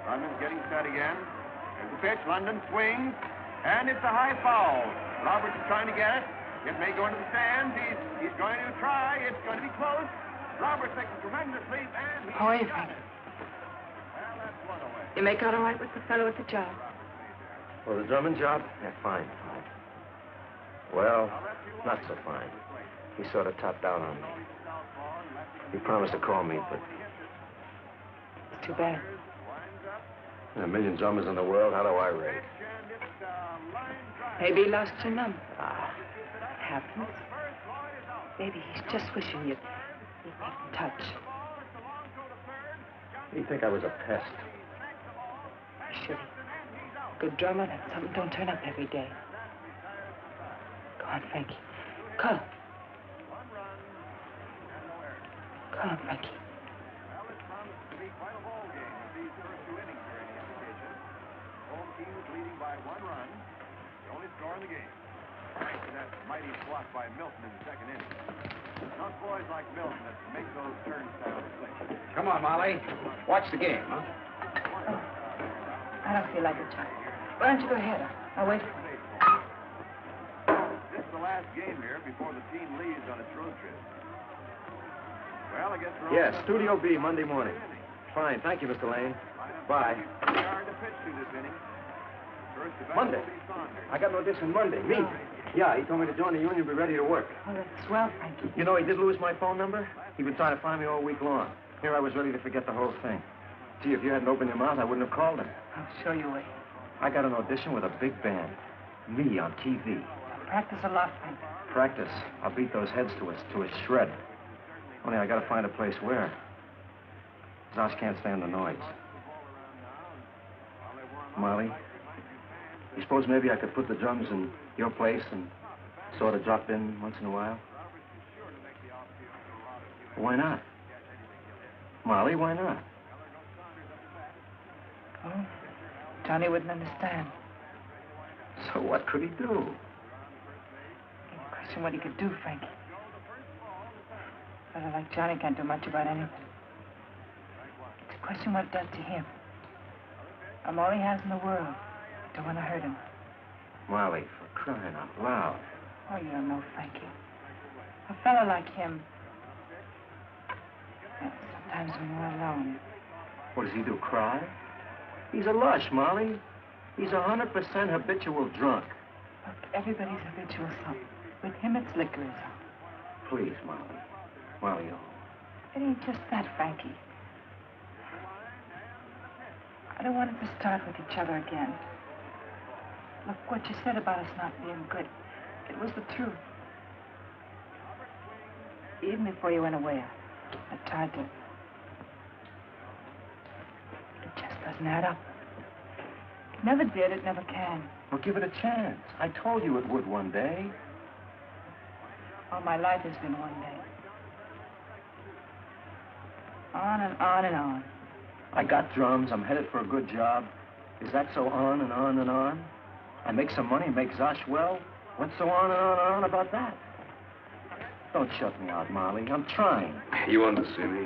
London's getting set again. There's the pitch. London swings. And it's a high foul. Roberts is trying to get it. It may go into the stands. He's, he's going to try. It's going to be close. Roberts takes a tremendous leap and he's got it. Well, that's one away. You make out all right with the fellow at the job? Well, the drumming job? Yeah, fine, fine. Well, not so fine. He sort of topped out on me. He promised to call me, but... it's too bad. A million zombies in the world, how do I rate? Maybe he lost your number. Ah, it happens. Maybe he's just wishing you'd keep in touch. He'd think I was a pest. Why should he? Good drummer, that something don't turn up every day. Go on, Frankie. Call him. Call him, Frankie. Leading by one run, the only score in the game. Thanks to that mighty block by Milton in the second inning. Not boys like Milton that make those turnstiles play. Come on, Molly. Watch the game, huh? Oh, I don't feel like it, Chuck. Why don't you go ahead? I'll wait for you. This is the last game here before the team leaves on its road trip. Well, I guess we're yes, on Studio B, Monday morning. Fine. Thank you, Mister Lane. Bye. We are to pitch to this inning. Monday. I got an audition Monday. Me? Yeah, he told me to join the union and be ready to work. Oh, that's swell, Frankie. You know, he did lose my phone number. He was trying to find me all week long. Here I was ready to forget the whole thing. Gee, if you hadn't opened your mouth, I wouldn't have called him. I'll show you a way. I got an audition with a big band. Me on T V. Now practice a lot, Frankie. Practice? I'll beat those heads to us, to a shred. Only I gotta find a place where. Zosh can't stand the noise. Molly? You suppose maybe I could put the drums in your place and sort of drop in once in a while? Why not? Molly, why not? Oh, Johnny wouldn't understand. So what could he do? Any question what he could do, Frankie. A fellow like Johnny can't do much about anything. It's a question what it does to him. I'm all he has in the world. Don't want to hurt him. Molly, for crying out loud. Oh, you don't know, Frankie. A fellow like him. Sometimes when we're alone. What does he do, cry? He's a lush, Molly. He's one hundred percent habitual drunk. Look, everybody's habitual something. With him, it's liquor or something. Please, Molly. Molly, oh. It ain't just that, Frankie. I don't want it to start with each other again. Look, what you said about us not being good, it was the truth. Even before you went away, I, I tried to... It just doesn't add up. It never did, it never can. Well, give it a chance. I told you it would one day. All my life has been one day. On and on and on. I got drums, I'm headed for a good job. Is that so on and on and on? I make some money, make Zosh well. What's so on and on and on about that? Don't shut me out, Molly. I'm trying. You want to see me?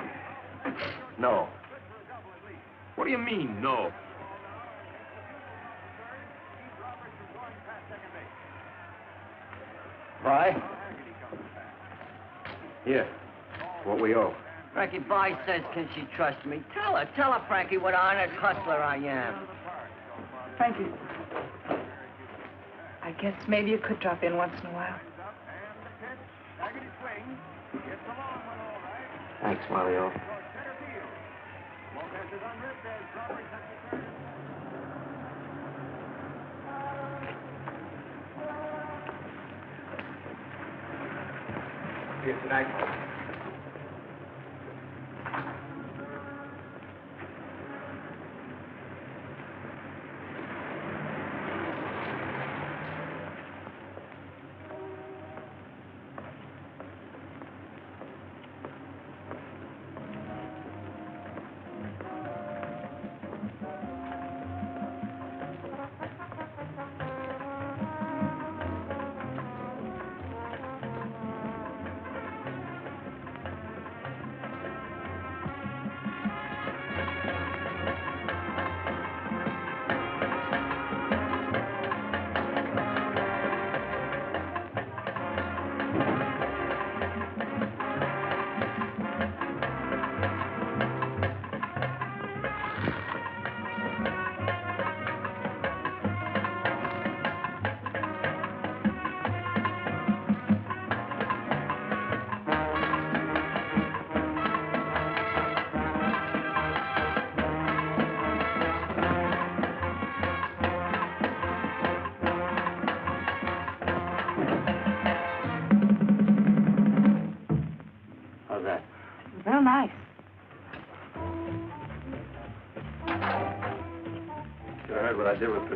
No. What do you mean, no? Vi? Here. What we owe. Frankie, Vi says, can she trust me? Tell her. Tell her, Frankie, what an honest hustler I am. Frankie. I guess maybe you could drop in once in a while. Thanks, Mario. See you tonight.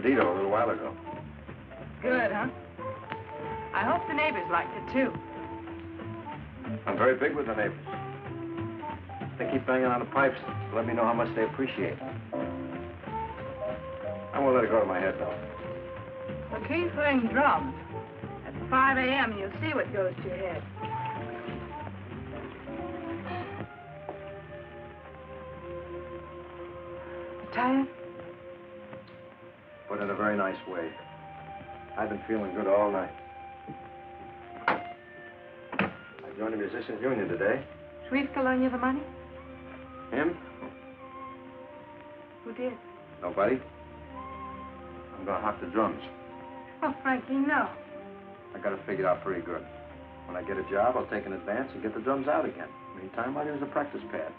Perdido a little while ago. Good, huh? I hope the neighbors liked it, too. I'm very big with the neighbors. They keep banging on the pipes to let me know how much they appreciate it. I won't let it go to my head, though. Well, keep playing drums. At five A M, you'll see what goes to your head. Tired? But in a very nice way. I've been feeling good all night. I joined a musicians' union today. Schwiefka loan you the money? Him? Who did? Nobody. I'm gonna hop the drums. Oh, Frankie, no. I got it figured out pretty good. When I get a job, I'll take an advance and get the drums out again. Meantime, I'll use the practice pad.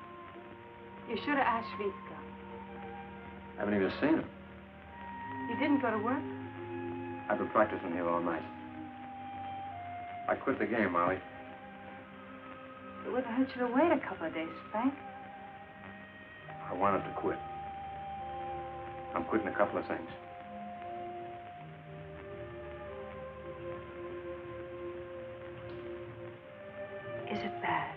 You should have asked Schwiefka. I haven't even seen him. You didn't go to work? I've been practicing here all night. I quit the game, Molly. It wouldn't hurt you to wait a couple of days, Frank. I wanted to quit. I'm quitting a couple of things. Is it bad?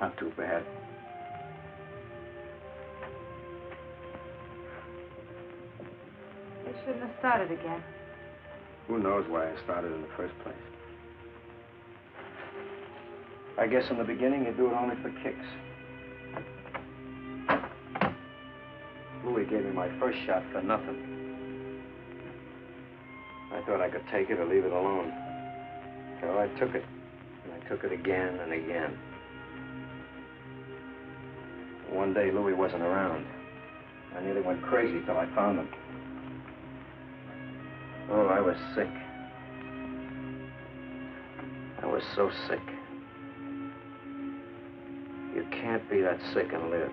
Not too bad. You shouldn't have started again. Who knows why I started in the first place? I guess in the beginning you do it only for kicks. Louie gave me my first shot for nothing. I thought I could take it or leave it alone. So I took it, and I took it again and again. One day, Louie wasn't around. I nearly went crazy till I found him. Oh, I was sick. I was so sick. You can't be that sick and live.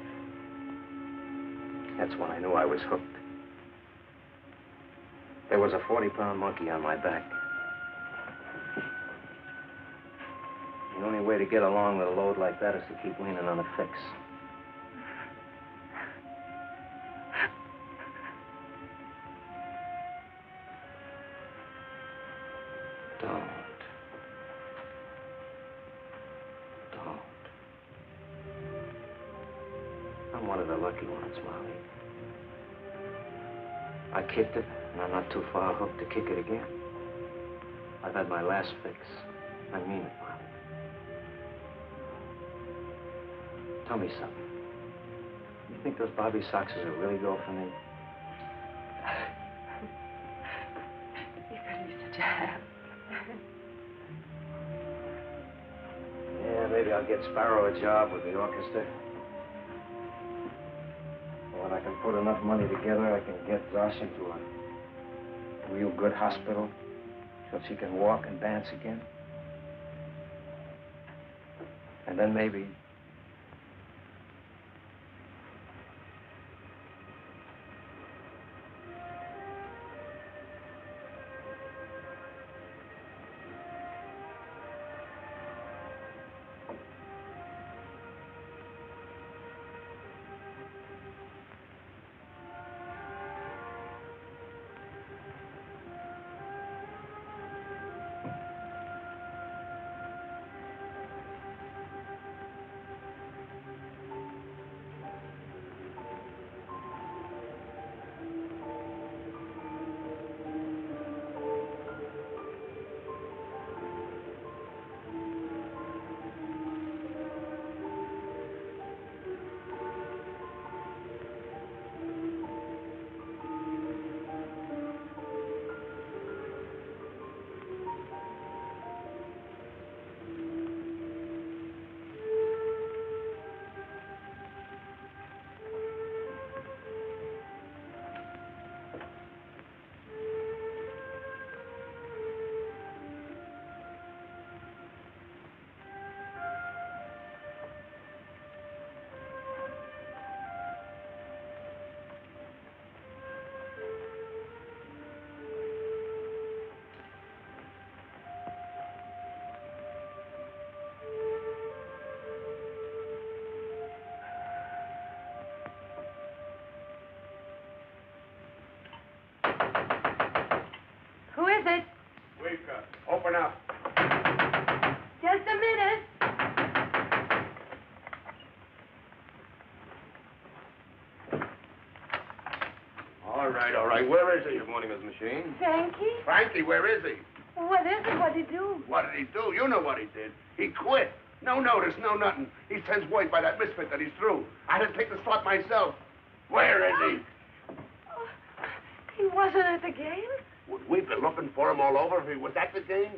That's when I knew I was hooked. There was a forty-pound monkey on my back. The only way to get along with a load like that is to keep leaning on a fix. Kicked it, and I'm not too far hooked to kick it again. I've had my last fix. I mean it, Molly. Tell me something. You think those Bobby Soxes will really go for me? You've got me such a hat. Yeah, maybe I'll get Sparrow a job with the orchestra. I can put enough money together, I can get Zosh into a real good hospital so she can walk and dance again. And then maybe... is it? Schwiefka, open up. Just a minute. All right, all right. Where is he? Good morning, Miss Machine. Frankie? Frankie, where is he? What is it? What did he do? What did he do? You know what he did. He quit. No notice, no nothing. He sends word by that misfit that he's through. I had to take the slot myself. Where is he? Oh, he wasn't at the game? Would we be looking for him all over if he was at the game?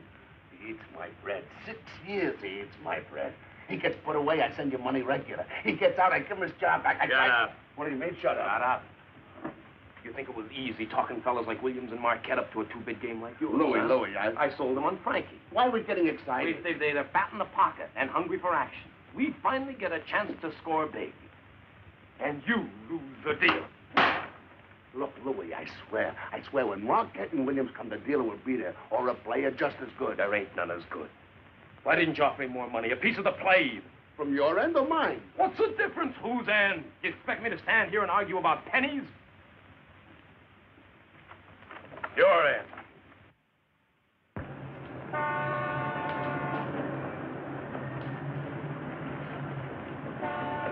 He eats my bread. Six years he eats my bread. He gets put away, I send you money regular. He gets out, I give him his job back. I, Shut I, up. What do you mean, shut up? Shut up. You think it was easy talking fellas like Williams and Marquette up to a two-bid game like you? Louie, huh? Louie, I... I sold them on Frankie. Why are we getting excited? They, they, they're fat in the pocket and hungry for action. We finally get a chance to score big. And you lose the deal. Look, Louie, I swear, I swear, when Marquette and Williams come to deal, we'll be there. Or a player just as good. There ain't none as good. Why didn't you offer me more money? A piece of the play? From your end or mine? What's the difference, whose end? You expect me to stand here and argue about pennies? Your end.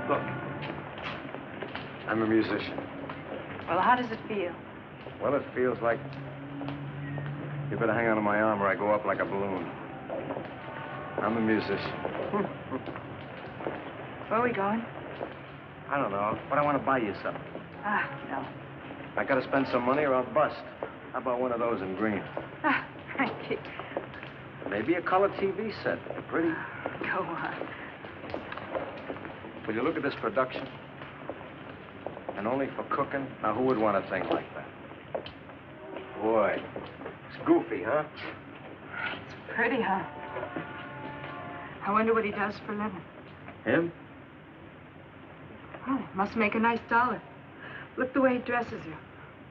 Look, I'm a musician. Well, how does it feel? Well, it feels like... You better hang on to my arm or I go up like a balloon. I'm a musician. Where are we going? I don't know, but I want to buy you something. Ah, no. I got to spend some money or I'll bust. How about one of those in green? Ah, thank you. Maybe a color T V set. They're pretty. Go on. Will you look at this production? And only for cooking? Now, who would want a thing like that? Boy, it's goofy, huh? It's pretty, huh? I wonder what he does for a living. Him? Well, he must make a nice dollar. Look the way he dresses her.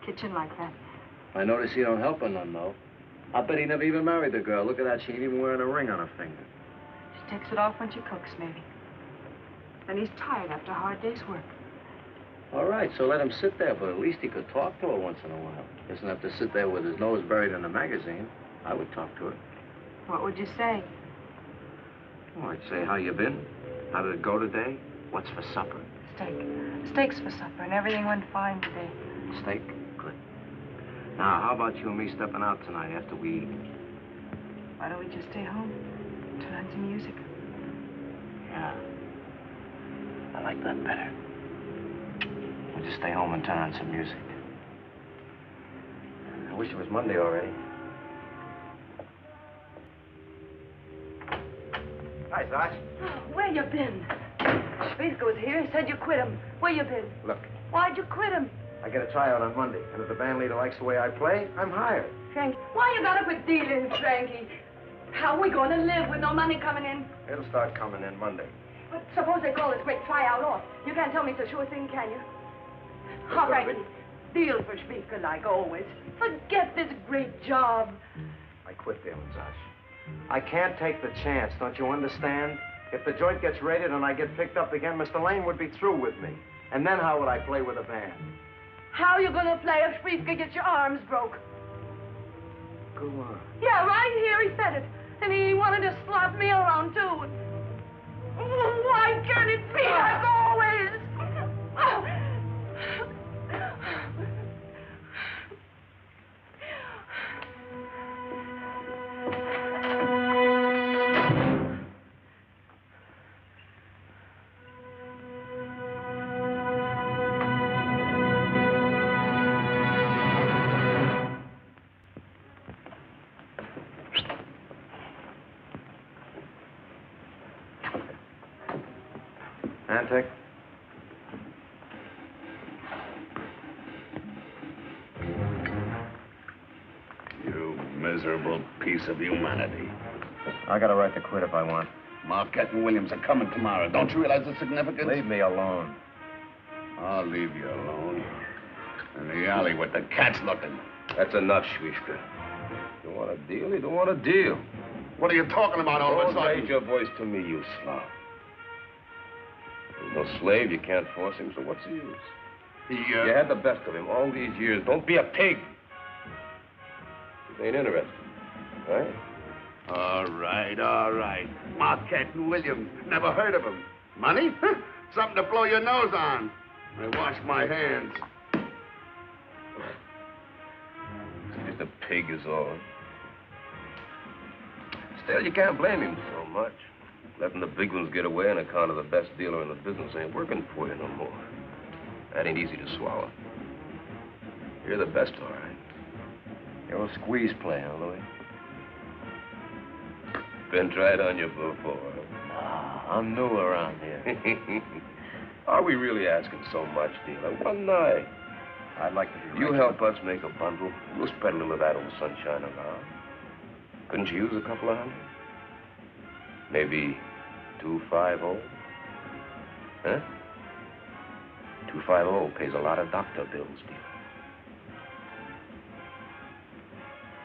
Kitchen like that. I notice he don't help her none, though. I'll bet he never even married the girl. Look at that. She ain't even wearing a ring on her finger. She takes it off when she cooks, maybe. And he's tired after a hard day's work. All right, so let him sit there, but at least he could talk to her once in a while. He doesn't have to sit there with his nose buried in a magazine. I would talk to her. What would you say? Well, I'd say, how you been? How did it go today? What's for supper? Steak. Steak's for supper, and everything went fine today. Steak? Now, how about you and me stepping out tonight after we eat? Why don't we just stay home? Turn on some music. Yeah. I like that better. We'll just stay home and turn on some music. I wish it was Monday already. Hi, Zosh. Where you been? Schwiefka was here. He said you quit him. Where you been? Look. Why'd you quit him? I get a tryout on Monday, and if the band leader likes the way I play, I'm hired. Frankie, why you gotta quit dealing, Frankie? How are we going to live with no money coming in? It'll start coming in Monday. But suppose they call this great tryout off. You can't tell me it's a sure thing, can you? All right, deal for Schwiefka like always. Forget this great job. I quit dealing, Zosh. I can't take the chance, don't you understand? If the joint gets raided and I get picked up again, Mister Lane would be through with me. And then how would I play with a band? How are you going to play if Schwiefka gets your arms broke? Go on. Yeah, right here he said it. And he wanted to slap me around, too. Why can't it be like always? Antek? You miserable piece of humanity. I got a right to quit if I want. Marquette and Williams are coming tomorrow. Don't you realize the significance? Leave me alone. I'll leave you alone. In the alley with the cats looking. That's enough, Schwiefka. You want a deal? You don't want a deal. What are you talking about all of a sudden? Don't raise your voice to me, you slob. No slave, you can't force him, so what's the use? He, uh... You had the best of him all these years. Don't be a pig. ain't interested, right? All right, all right. Marquette and Williams. Never heard of them. Money? Something to blow your nose on. I wash my hands. He's just a pig is all. Still, you can't blame him so much. Letting the big ones get away on account of the best dealer in the business ain't working for you no more. That ain't easy to swallow. You're the best, all right. You're a squeeze player, Louie. Been tried on you before. Ah, I'm new around here. Are we really asking so much, dealer? One night. I'd like to... You help us make a bundle. We'll spread a little of that old sunshine around. Couldn't you use a couple of hundred? Maybe two fifty? Huh? two fifty pays a lot of doctor bills, dear.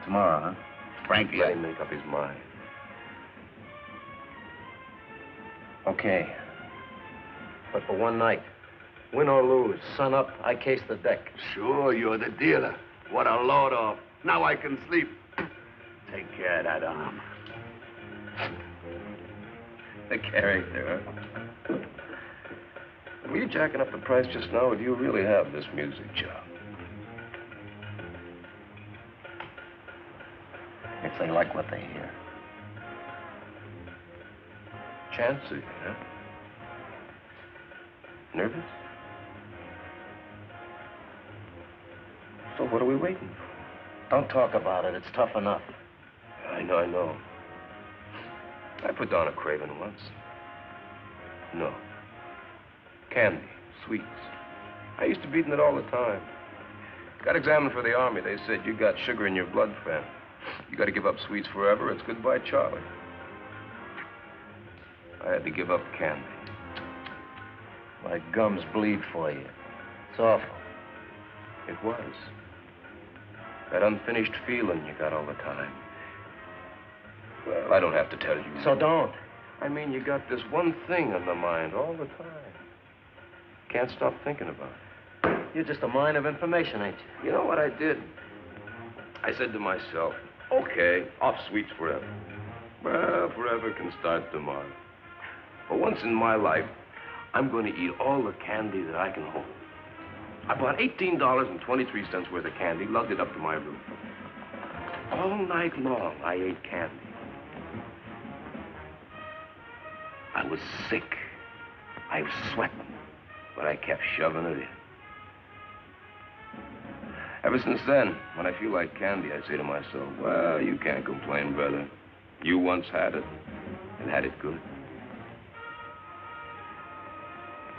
Tomorrow, huh? Frankie. Let him make up his mind. Okay. But for one night, win or lose, sun up, I case the deck. Sure, you're the dealer. What a load off. Now I can sleep. Take care of that arm. The character, huh? Were you jacking up the price just now, or do you really have this music job? If they like what they hear. Chancy, huh? Nervous? So what are we waiting for? Don't talk about it. It's tough enough. I know, I know. I put down a craving once. No. Candy, sweets. I used to be eating it all the time. Got examined for the Army. They said, you got sugar in your blood, fam. You got to give up sweets forever. It's goodbye, Charlie. I had to give up candy. My gums bleed for you. It's awful. It was. That unfinished feeling you got all the time. Well, I don't have to tell you. So don't. I mean, you got this one thing on the mind all the time. Can't stop thinking about it. You're just a mine of information, ain't you? You know what I did? I said to myself, okay, off sweets forever. Well, forever can start tomorrow. But once in my life, I'm going to eat all the candy that I can hold. I bought eighteen dollars and twenty-three cents worth of candy, lugged it up to my room. All night long, I ate candy. I was sick. I was sweating. But I kept shoving it in. Ever since then, when I feel like candy, I say to myself, well, you can't complain, brother. You once had it, and had it good.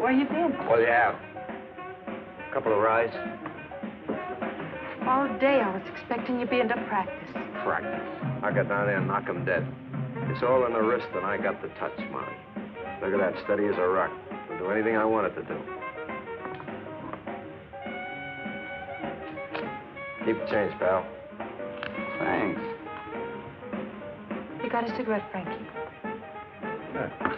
Where you been? Well, yeah. A couple of rides. All day I was expecting you'd be into practice. Practice? I got down there and knocked them dead. It's all in the wrist and I got the touch, Molly. Look at that, steady as a rock. I'll do anything I wanted to do. Keep the change, pal. Thanks. You got a cigarette, Frankie? Yeah.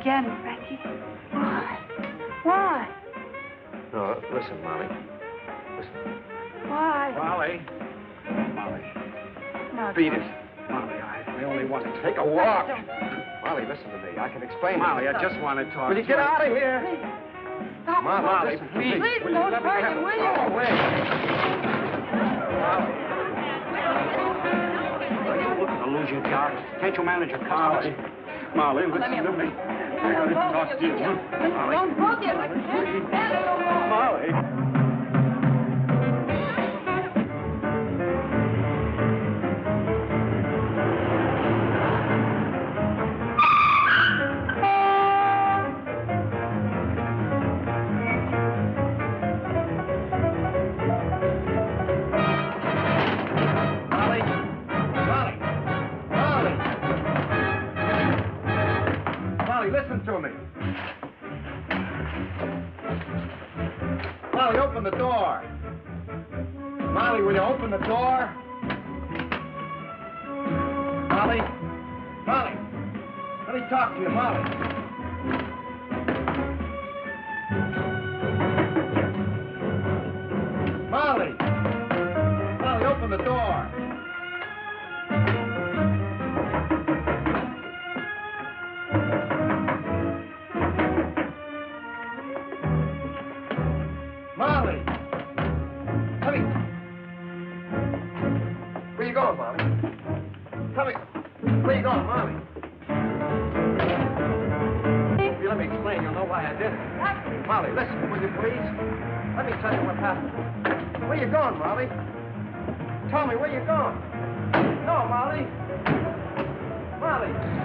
Again, Frankie. Why? Why? No, listen, Molly. Listen. Why? Molly. Molly. No, beat it. Molly, I only want to take a walk. Molly, listen to me. I can explain. Molly, I just want to talk. Will you get out of here? Please. Stop. Stop. Molly, please. Please don't hurt him, will you? Go away. Are you looking to lose your job? Can't you manage your car? Molly, listen to me. I gotta talk to you. Don't poke him. I can't stand it no more. Molly. Open the door. Molly, will you open the door? Molly? Molly? Let me talk to you, Molly. Molly! Molly, open the door. Molly, listen, will you please? Let me tell you what happened. Where you going, Molly? Tell me, where you going? No, Molly. Molly.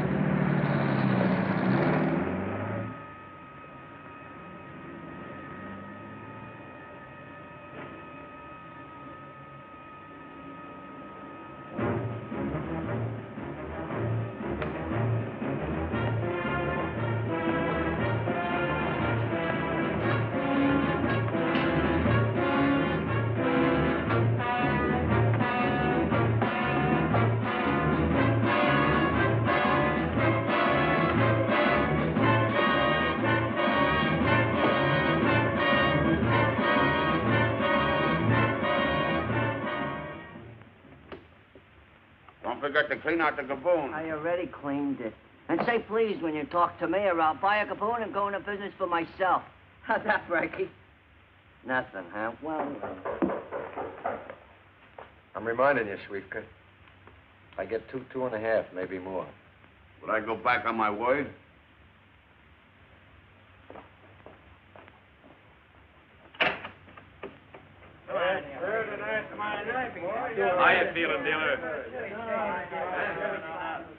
Got to clean out the caboon. I already cleaned it. And say please when you talk to me, or I'll buy a caboon and go into business for myself. How's that, Frankie? Nothing, huh? Well, I'm reminding you, Schwiefka. I get two, two and a half, maybe more. Would I go back on my word? How you feeling, dealer?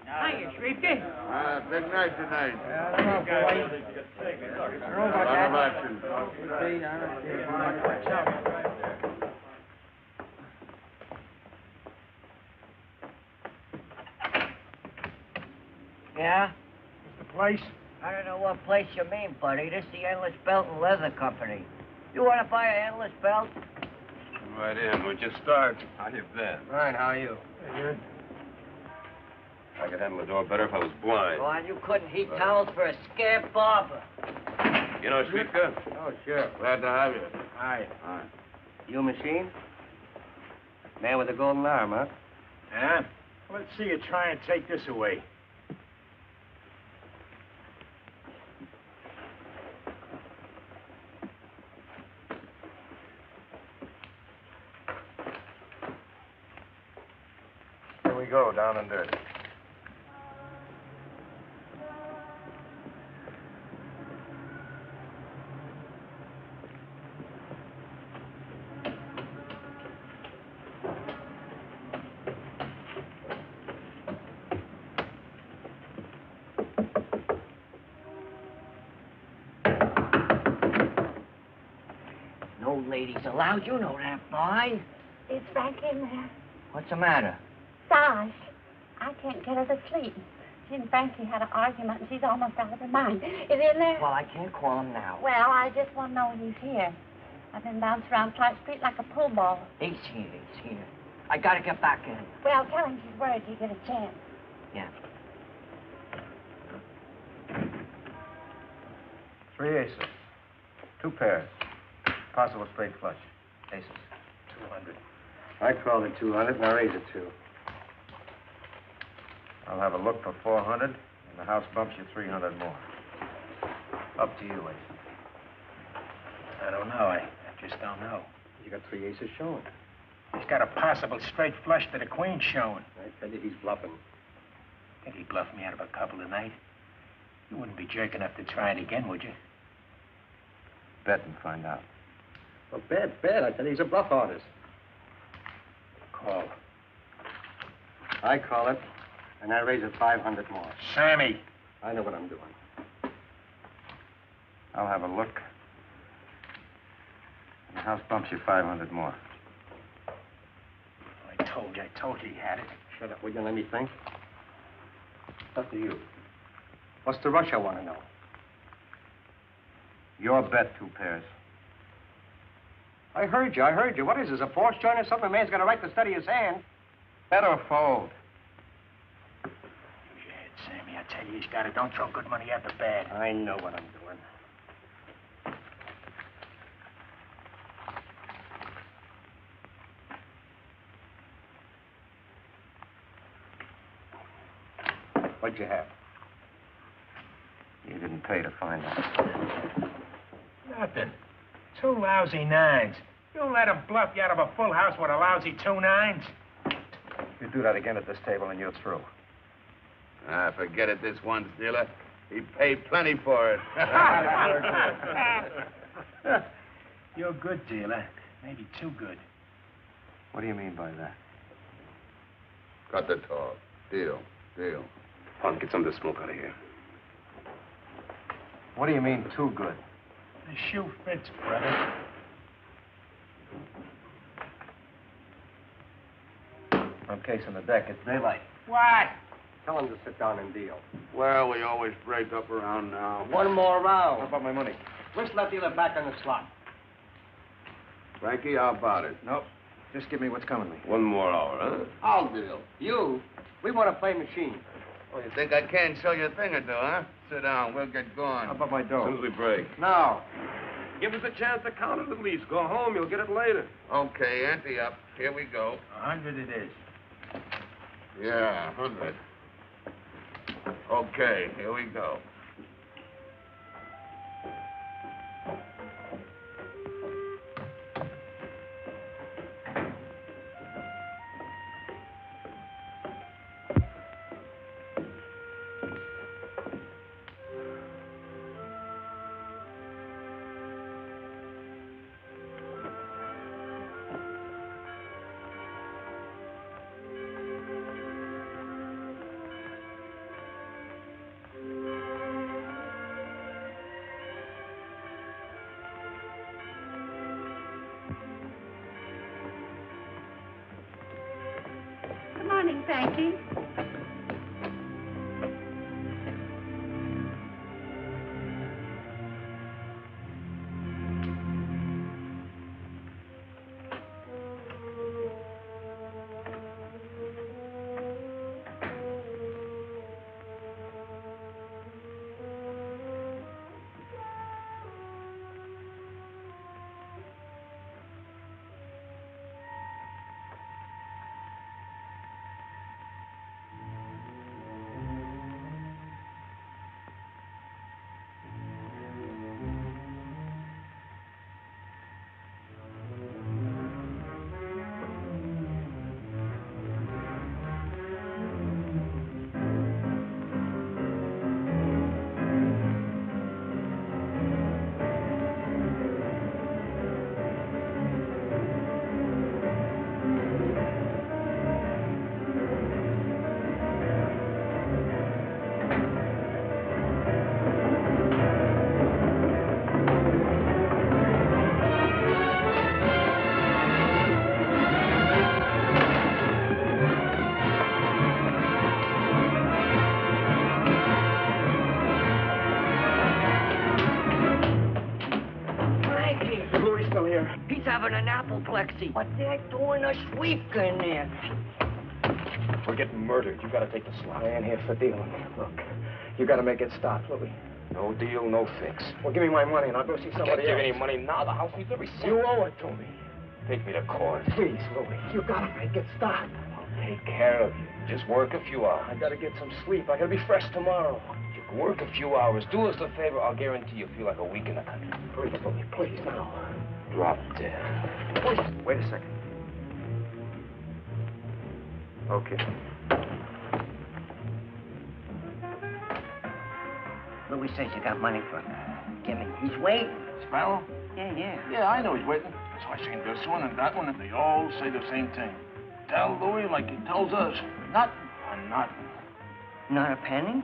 Hiya, Schwiefka. Ah, it's been nice tonight. A lot of action. Yeah? It's the place? I don't know what place you mean, buddy. This is the Endless Belt and Leather Company. You want to buy an Endless Belt? Right in. We'll just start. How you been? Right. How are you? Good. I could handle the door better if I was blind. Oh, and you couldn't heat uh, towels for a scared barber. You know, Schwiefka? Oh, sure. Glad to have you. Hi. Hi. You Machine? Man with a golden arm, huh? Yeah. Let's see you try and take this away. Go down and dirty. No ladies allowed, you know that, boy. Is Frankie in there? What's the matter? Zosh, I can't get her to sleep. She and Frankie had an argument, and she's almost out of her mind. Is he in there? Well, I can't call him now. Well, I just want to know when he's here. I've been bounced around Clark Street like a pool ball. He's here, he's here. I gotta get back in. Well, tell him she's worried you get a chance. Yeah. Three aces. Two pairs. Possible straight flush. Aces. two hundred. I called it two hundred, and I raised it two. I'll have a look for four hundred, and the house bumps you three hundred more. Up to you, Ace. I don't know. I, I just don't know. You got three aces showing. He's got a possible straight flush to the queen showing. I tell you, he's bluffing. Did he bluff me out of a couple tonight? You wouldn't be jerk enough to try it again, would you? Bet and find out. Well, bet, bet. I tell you, he's a bluff artist. Call. I call it, and I raise it five hundred more. Sammy! I know what I'm doing. I'll have a look. And the house bumps you five hundred more. I told you, I told you he had it. Shut up, will you? Let me think. It's up to you. What's the rush I want to know? Your bet, two pairs. I heard you, I heard you. What is this, a force joint or something? A man's got a right to study his hand. Bet or fold? Use your head, Sammy. I tell you, he's got it. Don't throw good money at the bad. I know what I'm doing. What'd you have? You didn't pay to find out. Nothing. Two lousy nines. You'll let him bluff you out of a full house with a lousy two nines? You do that again at this table and you're through. Ah, forget it, this one dealer. He paid plenty for it. You're a good dealer. Maybe too good. What do you mean by that? Cut the talk. Deal. Deal. I'll get some of the smoke out of here. What do you mean, too good? The shoe fits, brother. I'm casing the deck. It's daylight. What? Tell him to sit down and deal. Well, we always break up around now. One more round. How about my money? Whisk that dealer back on the slot. Frankie, how about it? Nope. Just give me what's coming to me. One more hour, huh? I'll deal. You? We want to play machine. Oh, you think I can't show you a thing or two, huh? Sit down. We'll get going. How about my dough? As soon as we break. Now. Give us a chance to count it at least. Go home. You'll get it later. Okay, ante up. Here we go. A hundred it is. Yeah, a hundred. Okay, here we go. Frankie. An apoplexy. What they're doing a Schwiefka in there. We're getting murdered. You gotta take the slot. I ain't here for dealing. Look, you gotta make it stop, Louie. No deal, no fix. Well, give me my money and I'll go see somebody else. I can't give any money now. The house needs every cent. You owe it to me. Take me to court. Please, Louie, you gotta make it stop. I'll take care of you. Just work a few hours. I gotta get some sleep. I gotta be fresh tomorrow. You Work a few hours. Do us a favor. I'll guarantee you'll feel like a week in the country. Hurry for me, please, now. Drop dead. Please. Wait a second. Okay. Louie says you got money for him. Give me. He's waiting. Sparrow? Yeah, yeah. Yeah, I know he's waiting. That's why I sing this one and that one, and they all say the same thing. Tell Louie like he tells us. Nothing on nothing. Not a penny?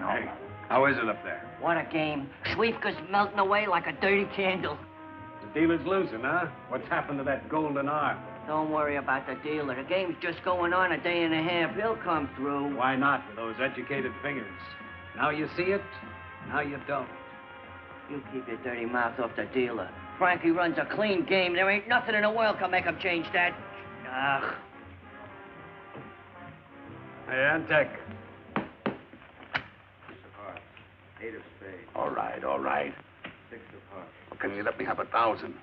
No. Hey, how is it up there? What a game. Schwiefka's melting away like a dirty candle. The dealer's losing, huh? What's happened to that golden arm? Don't worry about the dealer. The game's just going on a day and a half. He'll come through. Why not with those educated fingers? Now you see it, now you don't. You keep your dirty mouth off the dealer. Frankie runs a clean game. There ain't nothing in the world can make him change that. Ugh. Hey, Antek. Six of hearts. Eight of spades. All right, all right. Six of hearts. Well, can you let me have a thousand?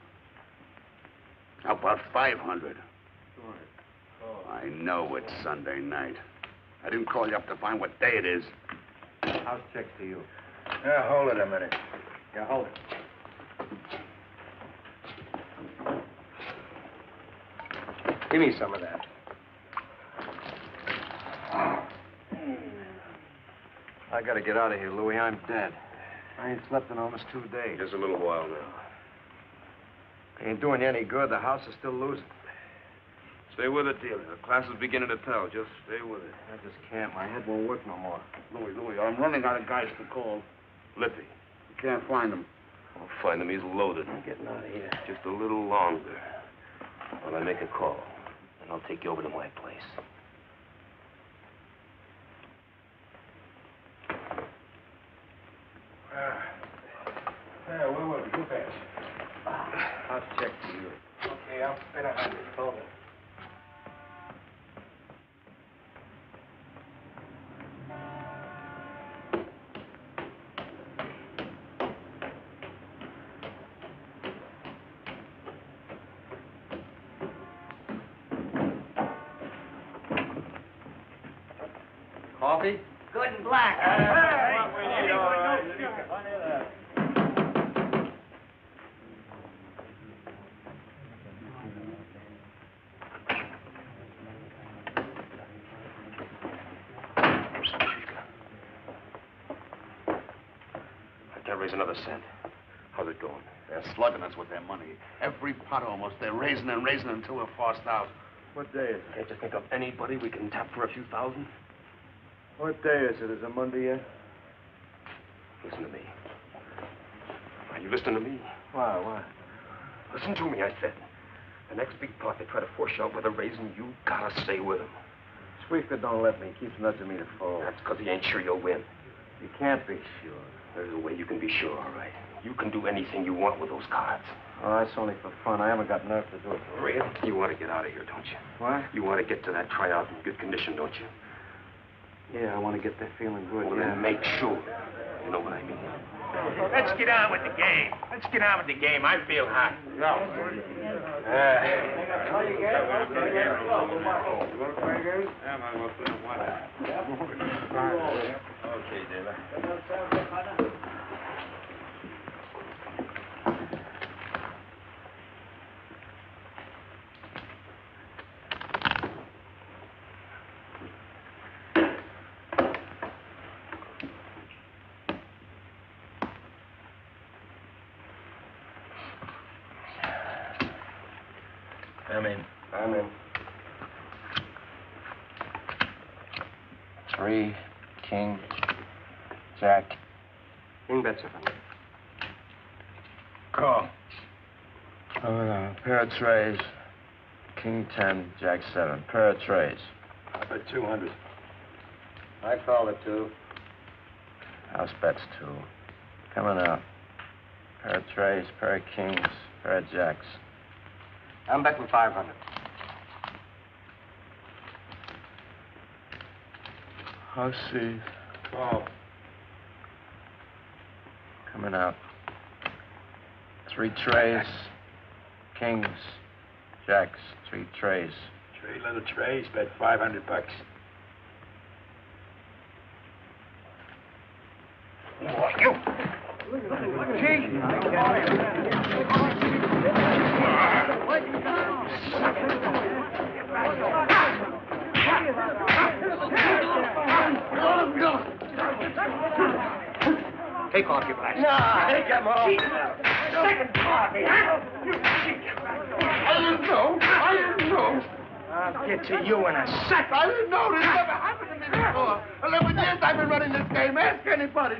How about five hundred? Oh. I know it's Sunday night. I didn't call you up to find what day it is. House check to you. Yeah, hold it a minute. Yeah, hold it. Give me some of that. I gotta get out of here, Louie. I'm dead. I ain't slept in almost two days. Just a little while now. It ain't doing you any good. The house is still losing. Stay with it, dealer. The class is beginning to tell. Just stay with it. I just can't. My head won't work no more. Louie, Louie, I'm running out of guys to call. Lippy. You can't find him. I'll find him. He's loaded. I'm getting out of here. Just a little longer. While I make a call, and I'll take you over to my place. Yeah, where was it? Who passed? I'll check to you. Okay, I'll spend a hundred. Hold it. Coffee? Good and black. Uh, How's it going? They're slugging us with their money. Every pot almost. They're raising and raising until we're forced out. What day is it? Can't you think of anybody we can tap for a few thousand? What day is it? Is it Monday yet? Listen to me. Are you listening to me? Why, why? Listen to me, I said. The next big pot they try to force you out with a raisin, you gotta stay with them. Schwiefka don't let me. He keeps nudging me to fall. That's because he ain't sure you'll win. You can't be sure. There's a way you can be sure, all right. You can do anything you want with those cards. Oh, that's only for fun. I haven't got nerve to do it for real. You want to get out of here, don't you? What? You want to get to that tryout in good condition, don't you? Yeah, I want to get there feeling good, well, yeah. Then make sure. You know what I mean. Let's get on with the game. Let's get on with the game. I feel hot. No. Uh, Okay, Dela. I'm in. I'm in. Three, king. Jack. King bet seven. Call. Oh, no. Pair of trays. King ten, Jack seven. Pair of trays. I bet two hundred. I call it two. House bets two. Coming out. Pair of trays, pair of kings, pair of jacks. I'm back with five hundred. I see. Call. Coming out. Three trays, kings, jacks, three trays. Three little trays, bet five hundred bucks. Take off your glasses. No, take them off. Second party. I didn't know. I didn't know. I'll get to you in a second. I didn't know. This never happened to me before. Eleven years I've been running this game. Ask anybody.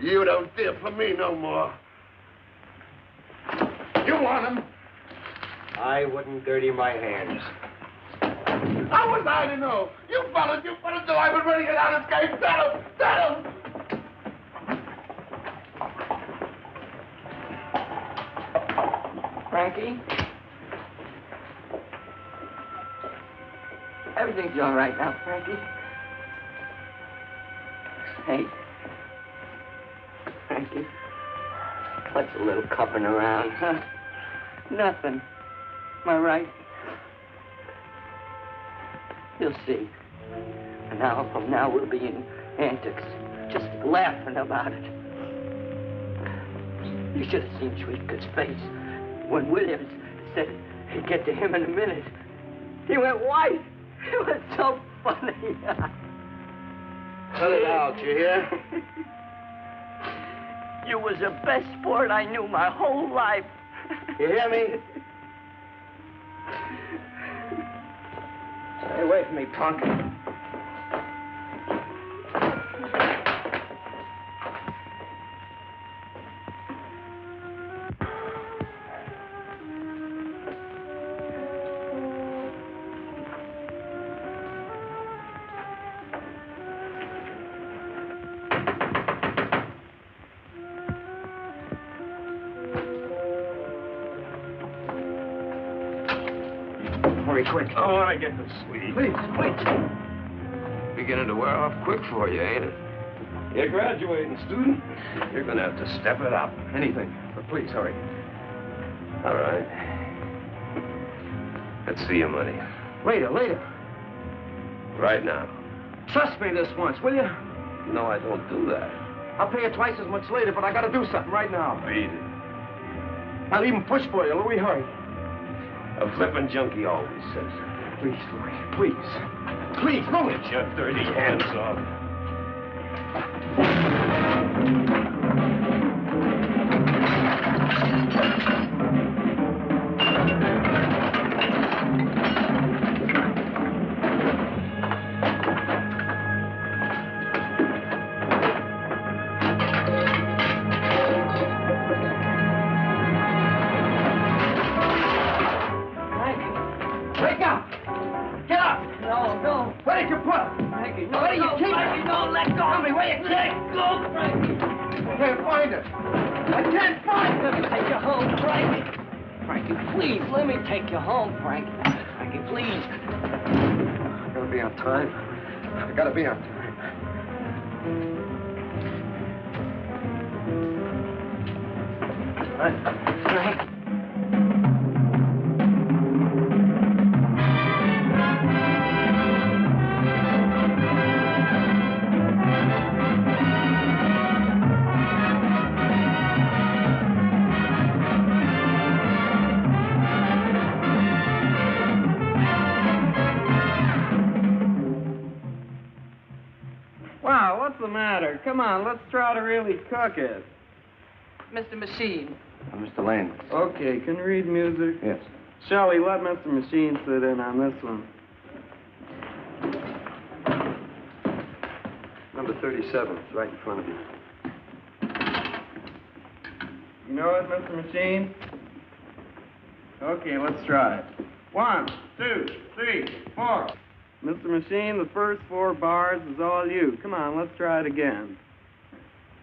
You don't fear for me no more. You want him? I wouldn't dirty my hands. How was I to know? You fellas, you fellas know I've been running an honest game. Settle, settle! Frankie? Everything's all right now, Frankie. Hey. Frankie. What's a little cupping around, huh? Nothing. Am I right? You'll see. An hour from now, we'll be in antics, just laughing about it. You should have seen Schwiefka's face when Williams said he'd get to him in a minute. He went white. It was so funny. Cut it out, you hear? You was the best sport I knew my whole life. You hear me? Stay away from me, punk. Hurry, quick. I want to get this, sweetie. Please, wait. Beginning to wear off quick for you, ain't it? You're graduating, student. You're going to have to step it up. Anything. But please, hurry. All right. Let's see your money. Later, later. Right now. Trust me this once, will you? No, I don't do that. I'll pay you twice as much later, but I got to do something right now. Beat it. I'll even push for you, Louie. Hurry. A flippin' junkie always says that. Please, Louie, please. Please, don't get your dirty hands off. Come on, let's try to really cook it. Mister Machine. Uh, Mister Lane. Okay, can you read music? Yes. Shelley, let Mister Machine sit in on this one. Number thirty-seven, it's right in front of you. You know it, Mister Machine? Okay, let's try it. One, two, three, four. Mister Machine, the first four bars is all you. Come on, let's try it again.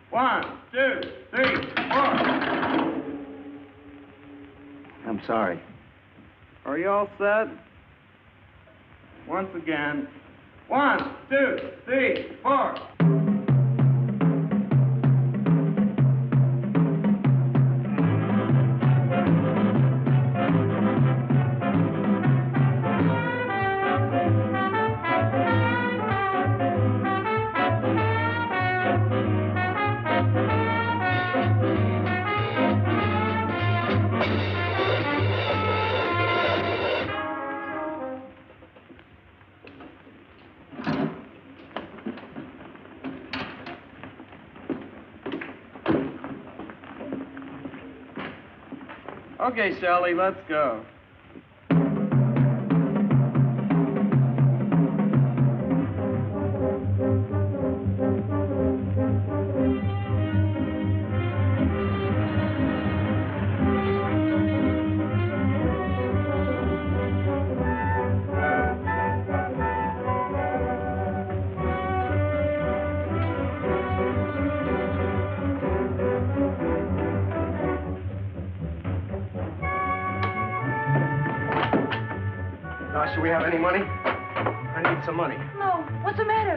One, two, three, four. I'm sorry. Are you all set? Once again. One, two, three, four. Okay, Shelley, let's go. Do we have any money? I need some money. No. What's the matter?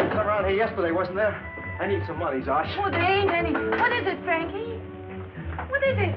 It was around here yesterday, wasn't there? I need some money, Zosh. Oh, there ain't any. What is it, Frankie? What is it?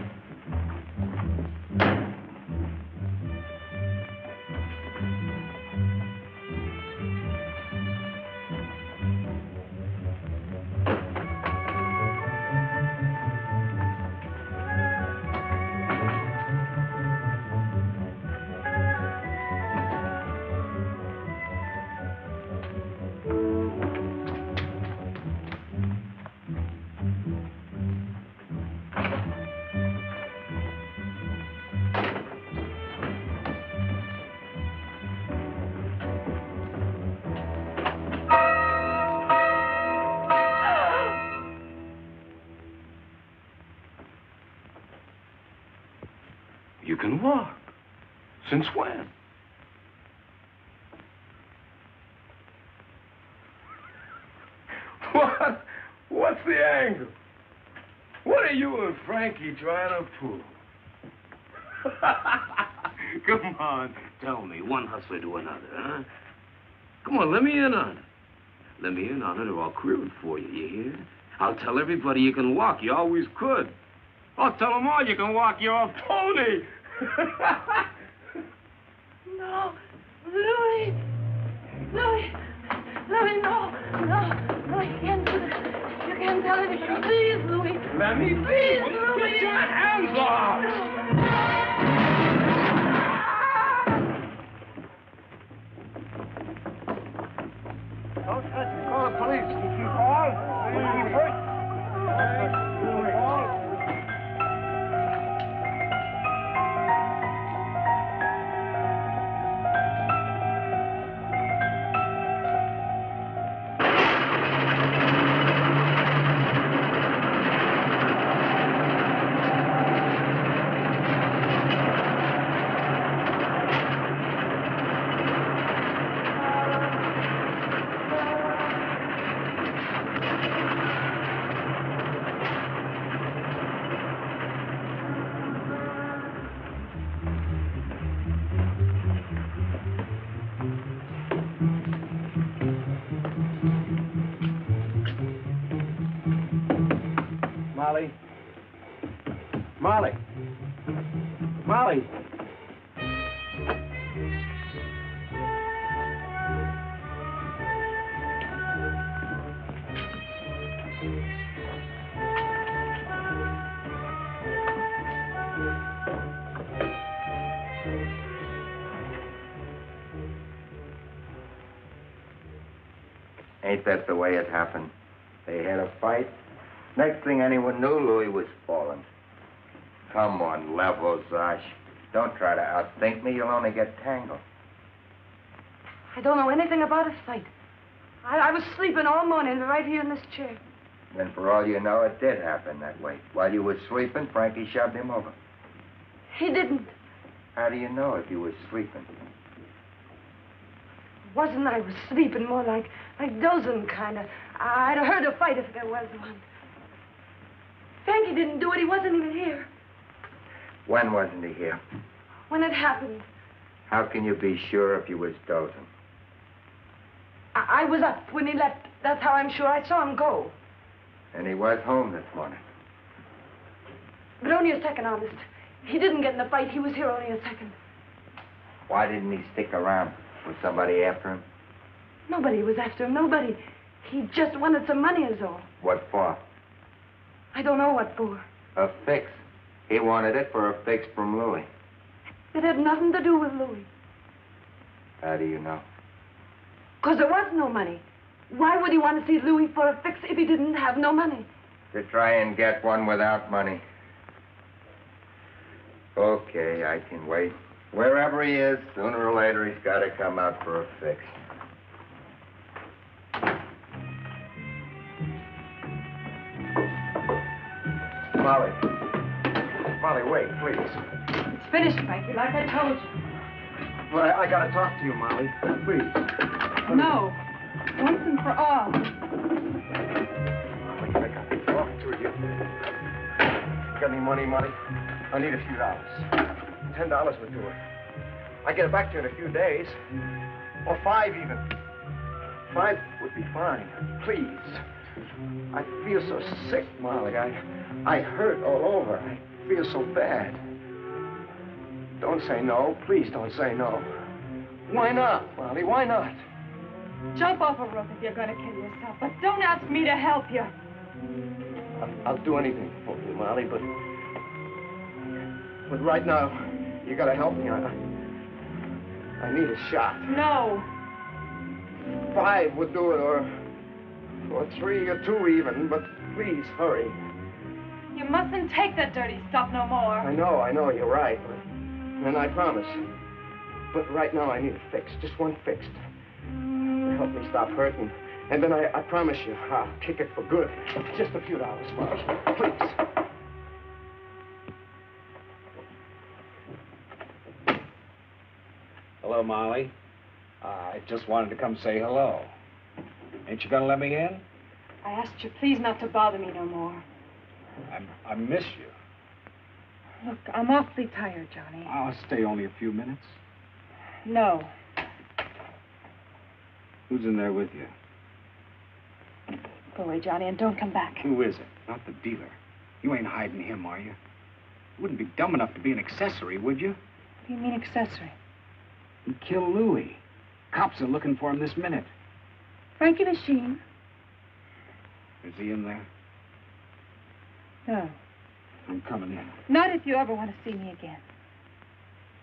You can walk. Since when? What? What's the angle? What are you and Frankie trying to pull? Come on, tell me. One hustler to another, huh? Come on, let me in on it. Let me in on it or I'll queer it for you, you hear? I'll tell everybody you can walk. You always could. I'll tell them all you can walk. You're a pony. No, Louie. Louie. Louie, no. No. No, you can't do that. You can't tell it. Please, Louie. Let me be. Please, Louie. Get your hands off. Don't touch me. Call the police. If you call, you'll be hurt. Molly. Molly. Molly. Ain't that the way it happened? They had a fight. Next thing anyone knew, Louie was falling. Come on, level, Zosh. Don't try to outthink me. You'll only get tangled. I don't know anything about a fight. I, I was sleeping all morning right here in this chair. Then for all you know, it did happen that way. While you were sweeping, Frankie shoved him over. He didn't. How do you know if you were sleeping? It wasn't I was sleeping, more like, like dozing, kind of. I'd have heard a fight if there was one. Frankie didn't do it. He wasn't even here. When wasn't he here? When it happened. How can you be sure if you was dozing? I, I was up when he left. That's how I'm sure. I saw him go. And he was home this morning. But only a second, honest. He didn't get in the fight. He was here only a second. Why didn't he stick around? Was somebody after him? Nobody was after him. Nobody. He just wanted some money is all. What for? I don't know what for. A fix. He wanted it for a fix from Louie. It had nothing to do with Louie. How do you know? Because there was no money. Why would he want to see Louie for a fix if he didn't have no money? To try and get one without money. Okay, I can wait. Wherever he is, sooner or later, he's got to come out for a fix. Molly. Molly, wait, please. It's finished, Frankie, like I told you. Well, I, I got to talk to you, Molly. Please. No. Once and for all. Molly, I got to talk to you. Got any money, Molly? I need a few dollars. Ten dollars would do it. I get it back to you in a few days. Or five, even. Five would be fine. Please. I feel so sick, Molly. I, I hurt all over. I feel so bad. Don't say no. Please don't say no. Why not, Molly? Why not? Jump off a roof if you're going to kill yourself, but don't ask me to help you. I'll, I'll do anything for you, Molly, but... But right now, you got to help me. I, I need a shot. No. Five would do it, or, or three, or two even, but please, hurry. You mustn't take that dirty stuff no more. I know, I know, you're right. And I promise. But right now, I need a fix, just one fix. Help me stop hurting, and then I, I promise you I'll kick it for good. Just a few dollars, Marsh, please. Hello, Molly. Uh, I just wanted to come say hello. Ain't you gonna let me in? I asked you please not to bother me no more. I, I miss you. Look, I'm awfully tired, Johnny. I'll stay only a few minutes. No. Who's in there with you? Go away, Johnny, and don't come back. Who is it? Not the dealer. You ain't hiding him, are you? You wouldn't be dumb enough to be an accessory, would you? What do you mean, accessory? He killed Louie. Cops are looking for him this minute. Frankie Machine. Is he in there? No. I'm coming in. Not if you ever want to see me again.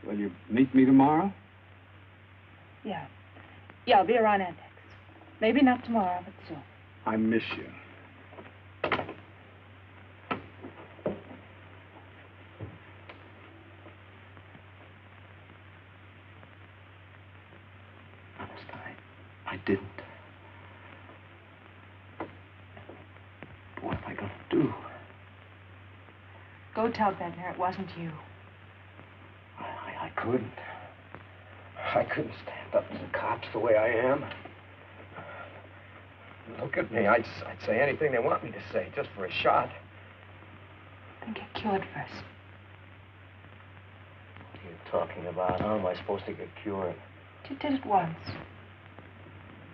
Will you meet me tomorrow? Yeah. Yeah, I'll be around Antek's. Maybe not tomorrow, but soon. I miss you. Honest, I, I didn't. What am I going to do? Go tell Bednar it wasn't you. I, I, I couldn't. I couldn't stand up to the cops the way I am. Look at me. I'd, I'd say anything they want me to say, just for a shot. Then get cured first. What are you talking about? How am I supposed to get cured? You did it once.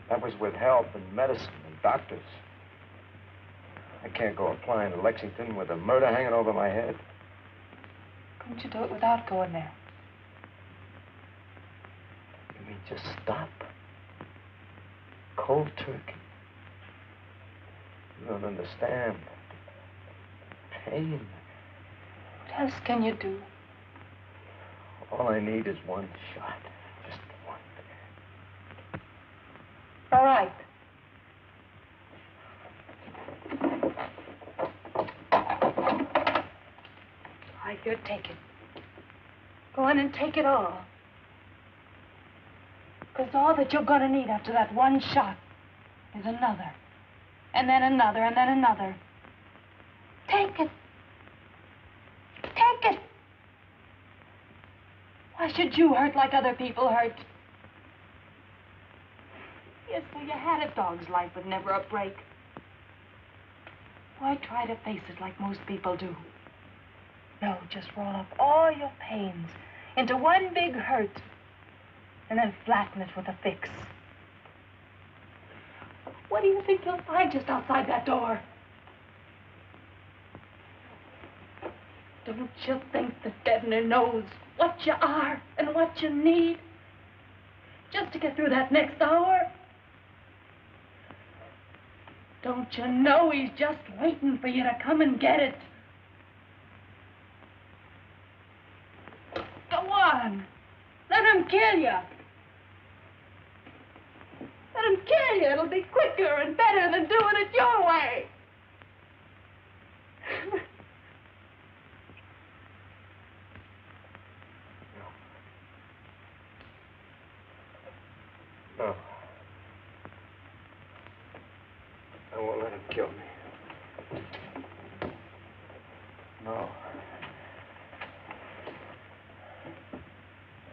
That was with help and medicine and doctors. I can't go applying to Lexington with a murder hanging over my head. Couldn't you do it without going there? Just stop. Cold turkey. You don't understand. Pain. What else can you do? All I need is one shot. Just one. All right. All right, here, take it. Go on and take it all. Because all that you're going to need after that one shot is another, and then another, and then another. Take it. Take it. Why should you hurt like other people hurt? Yes, well, you had a dog's life with never a break. Why try to face it like most people do? No, just roll up all your pains into one big hurt. And then flatten it with a fix. What do you think you'll find just outside that door? Don't you think that Bednar knows what you are and what you need? Just to get through that next hour? Don't you know he's just waiting for you to come and get it? Go on. Let him kill you. Let him kill you. It'll be quicker and better than doing it your way. No.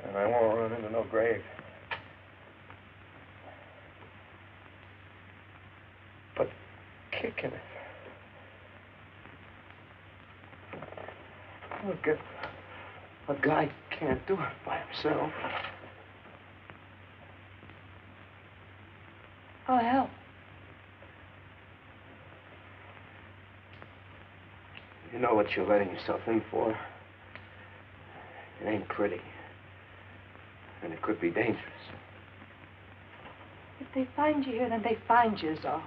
And I won't run into no grave. But kicking it. Look, if a guy can't do it by himself, I'll help. You know what you're letting yourself in for. It ain't pretty. And it could be dangerous. If they find you here, then they find you, Zosh.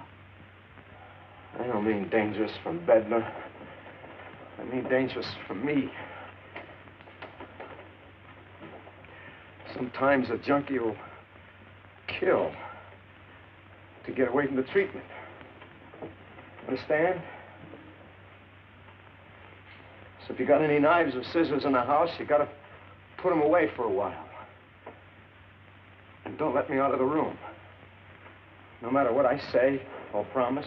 I don't mean dangerous from Bednar. I mean dangerous from me. Sometimes a junkie will kill to get away from the treatment. Understand? So if you got any knives or scissors in the house, you gotta put them away for a while. And don't let me out of the room. No matter what I say or promise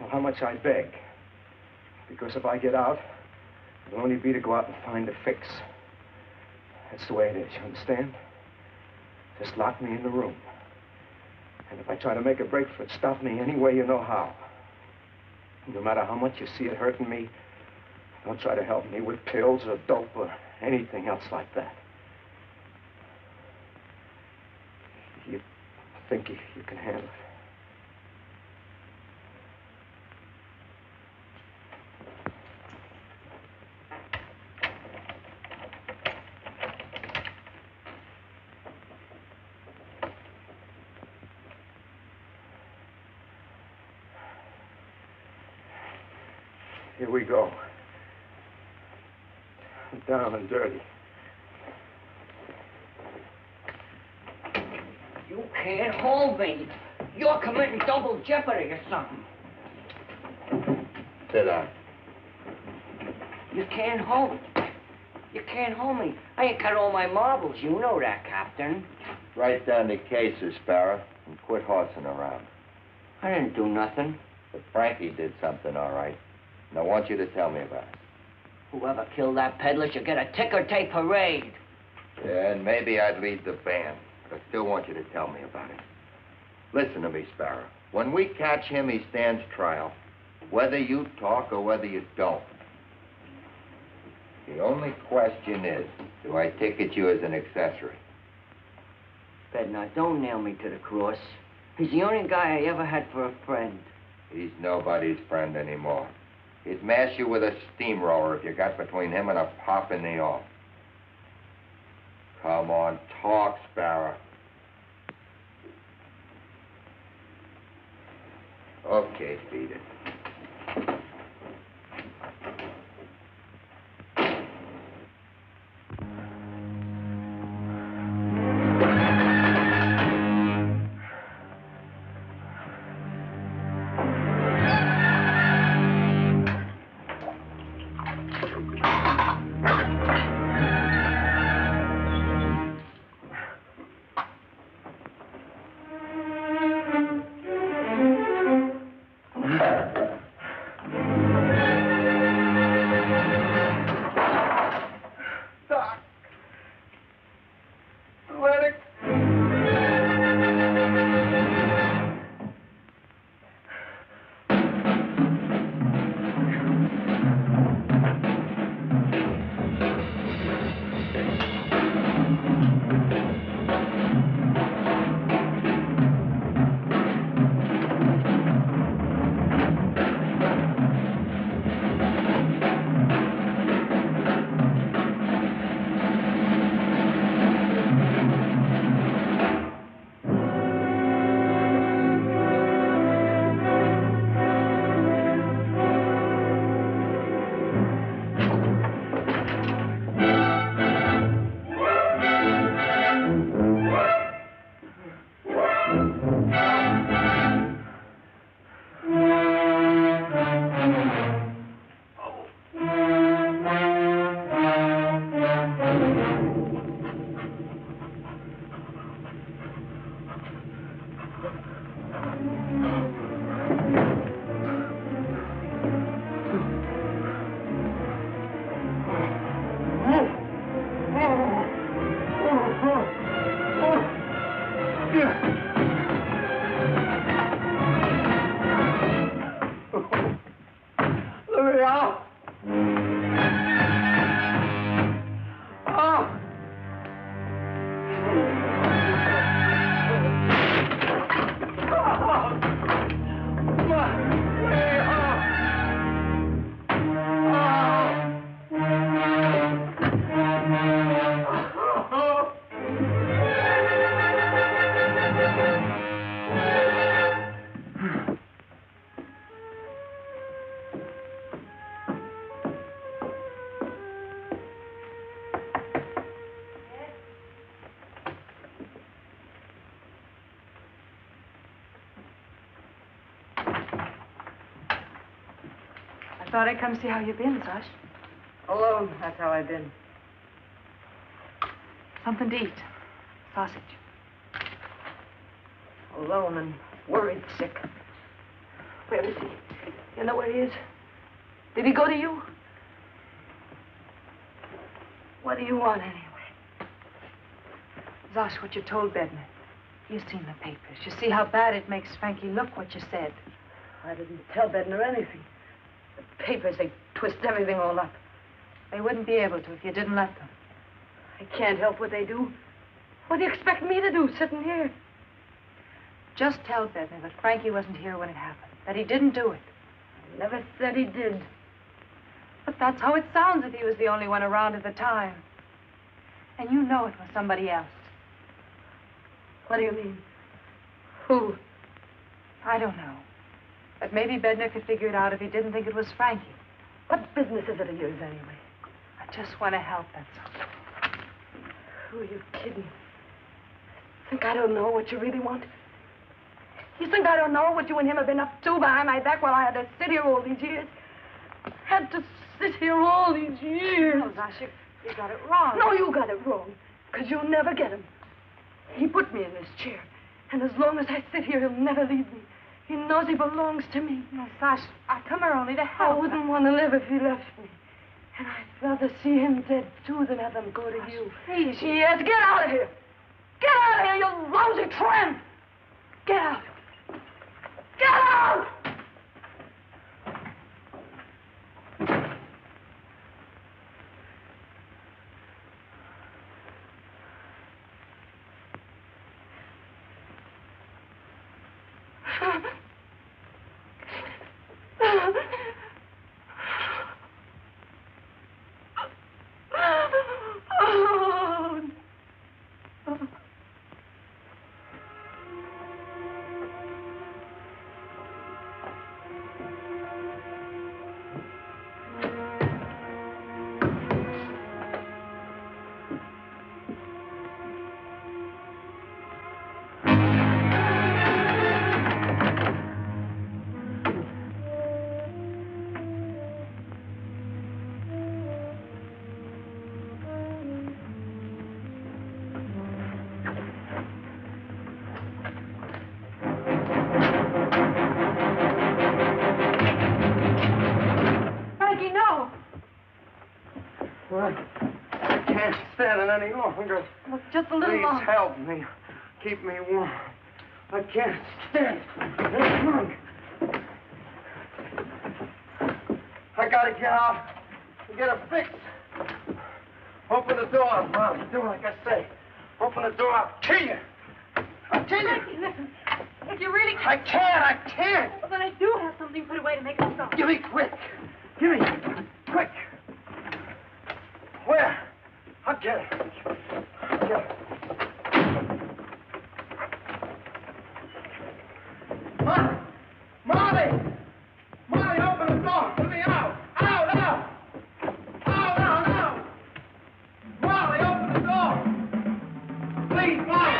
or how much I beg. Because if I get out, it'll only be to go out and find a fix. That's the way it is, you understand? Just lock me in the room. And if I try to make a break for it, stop me any way you know how. No matter how much you see it hurting me, don't try to help me with pills or dope or anything else like that. You think you, you can handle it? Here we go. Down and dirty. You can't hold me. You're committing double jeopardy or something. Sit down. You can't hold me. You can't hold me. I ain't cut all my marbles. You know that, Captain. Write down the cases, Sparrow, and quit horsing around. I didn't do nothing. But Frankie did something, all right. And I want you to tell me about it. Whoever killed that peddler should get a ticker tape parade. Yeah, and maybe I'd lead the band, but I still want you to tell me about it. Listen to me, Sparrow. When we catch him, he stands trial, whether you talk or whether you don't. The only question is, do I ticket you as an accessory? Bednar, don't nail me to the cross. He's the only guy I ever had for a friend. He's nobody's friend anymore. He'd mash you with a steamroller if you got between him and a pop in the off. Come on, talk, Sparrow. Okay, beat it. All right. Sophia! Oh! Thought I'd come see how you've been, Zosh. Alone, that's how I've been. Something to eat. Sausage. Alone and worried sick. Where is he? You know where he is? Did he go to you? What do you want, anyway? Zosh, what you told Bednar. You've seen the papers. You see how bad it makes Frankie look, what you said. I didn't tell Bednar anything. The papers, they twist everything all up. They wouldn't be able to if you didn't let them. I can't help what they do. What do you expect me to do, sitting here? Just tell Bednar that Frankie wasn't here when it happened, that he didn't do it. I never said he did. But that's how it sounds if he was the only one around at the time. And you know it was somebody else. What do you mean? Who? I don't know. But maybe Bednar could figure it out if he didn't think it was Frankie. What business is it of yours, anyway? I just want to help, that's all. Who are you kidding? Think I don't know what you really want? You think I don't know what you and him have been up to behind my back while I had to sit here all these years? Had to sit here all these years. No, Zosh, you, you got it wrong. No, you got it wrong, because you'll never get him. He put me in this chair, and as long as I sit here, he'll never leave me. He knows he belongs to me. No, Zosh, I come here only to help. I wouldn't want to live if he left me. And I'd rather see him dead, too, than have him go to Gosh, you. Please. Yes, get out of here. Get out of here, you lousy tramp. Get out. Get out! Longer. Well, just a little Please longer. Help me. Keep me warm. I can't stand it. I gotta get out and get a fix. Open the door, Mom. Do like I say. Open the door. I'll kill you. I'll kill you. Frankie, listen. If you really can't. I can't. I can't. Well, then I do have something put away to make myself. Give me quick. Give me quick. Where? I'll get it. I'll get it. Molly! Molly! Molly, open the door! Let me out! Out, out! Out, out, out! Molly, open the door! Please, Molly! Molly!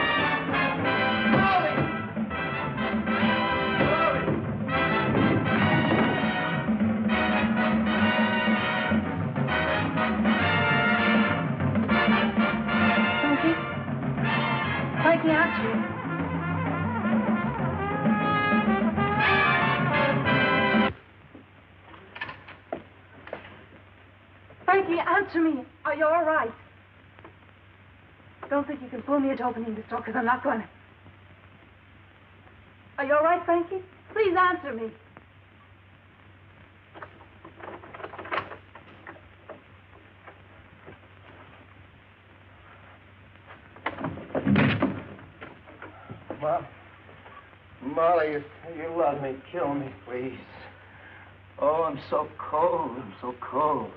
Frankie, answer me. Are you all right? Don't think you can fool me into opening this door, because I'm not going to. Are you all right, Frankie? Please answer me. Mom, Molly, if you love me, kill me, please. Oh, I'm so cold. I'm so cold.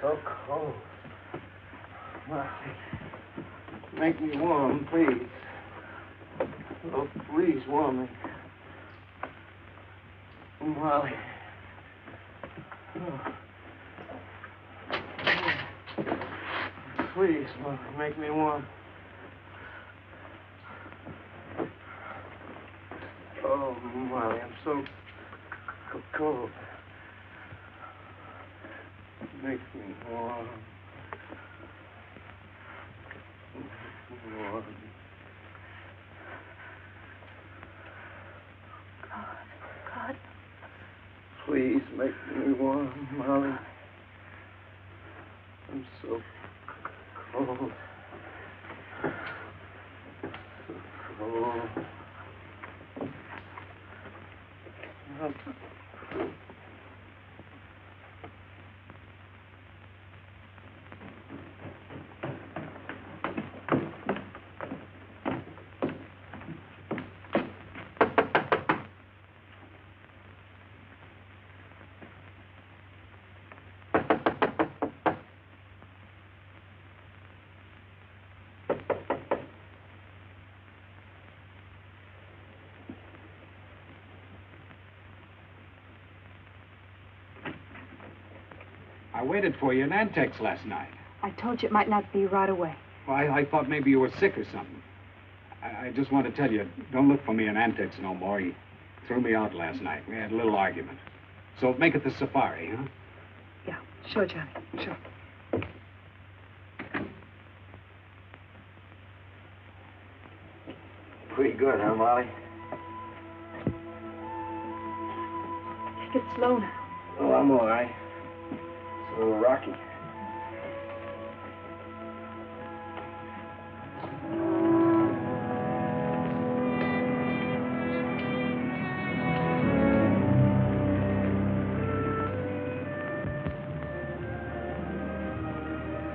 So cold. Molly, make me warm, please. Oh, please warm me. Molly. Oh. Please, Molly, make me warm. Oh, Molly, I'm so cold. Make me warm. Warm. God, God. Please make me warm, Molly. I'm so cold. So cold. I'm so cold. I waited for you in Antek's last night. I told you it might not be right away. Well, I, I thought maybe you were sick or something. I, I just want to tell you, don't look for me in Antek's no more. He threw me out last night. We had a little argument. So make it the safari, huh? Yeah, sure, Johnny, sure. Pretty good, huh, Molly? Take it slow now. Oh, I'm all right. A little rocky.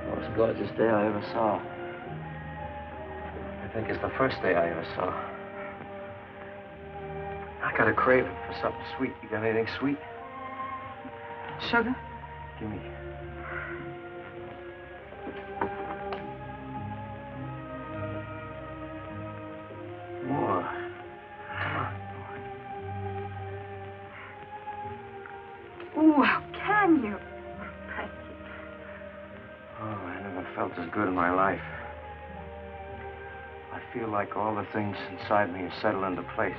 Most gorgeous day I ever saw. I think it's the first day I ever saw. I got a craving for something sweet. You got anything sweet? Sugar? Give me. More. Ooh, how can you? Thank you. Oh, I never felt as good in my life. I feel like all the things inside me are settled into place.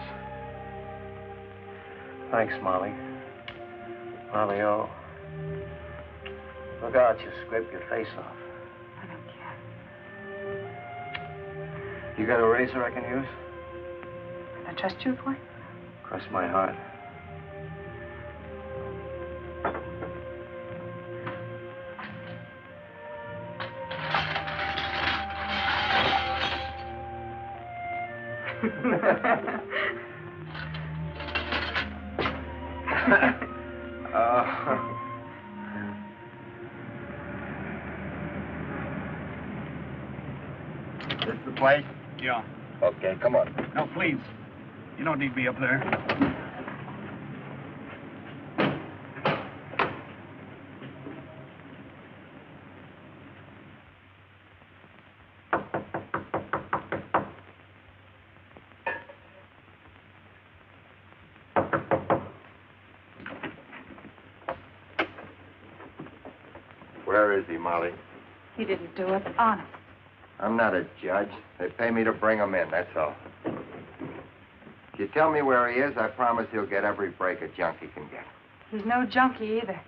Thanks, Molly. Molly, oh. Look out, you scrape your face off. I don't care. You got a razor I can use? Can I trust you with one? Cross my heart. Yeah. Okay, come on. No, please. You don't need me up there. Where is he, Molly? He didn't do it, honest. I'm not a judge. They pay me to bring him in, that's all. If you tell me where he is, I promise he'll get every break a junkie can get. He's no junkie either.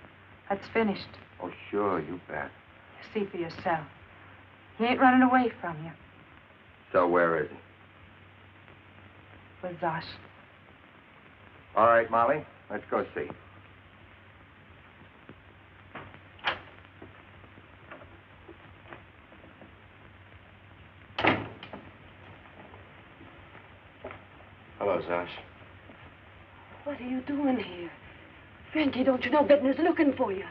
That's finished. Oh, sure, you bet. You see for yourself. He ain't running away from you. So where is he? With Zosh. All right, Molly, let's go see. Zosh. What are you doing here? Frankie, don't you know Bednar's looking for you?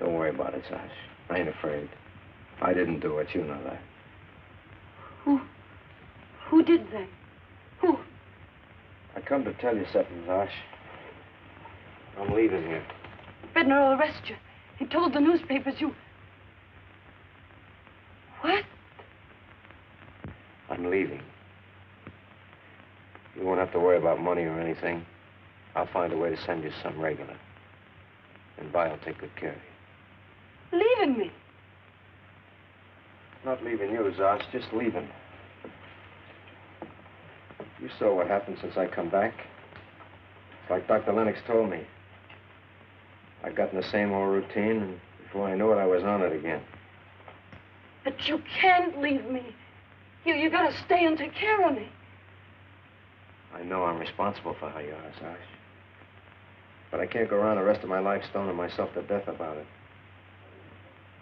Don't worry about it, Zosh. I ain't afraid. I didn't do it, you know that. Who... Who did that? Who? I come to tell you something, Zosh. I'm leaving here. Bednar will arrest you. He told the newspapers you... What? I'm leaving. You won't have to worry about money or anything. I'll find a way to send you some regular. And Vi will take good care of you. Leaving me? Not leaving you, Zosh, just leaving. You saw what happened since I come back. It's like Doctor Lennox told me. I got in the same old routine, and before I knew it, I was on it again. But you can't leave me. You, you gotta stay and take care of me. I know I'm responsible for how you are, Zosh. But I can't go around the rest of my life stoning myself to death about it.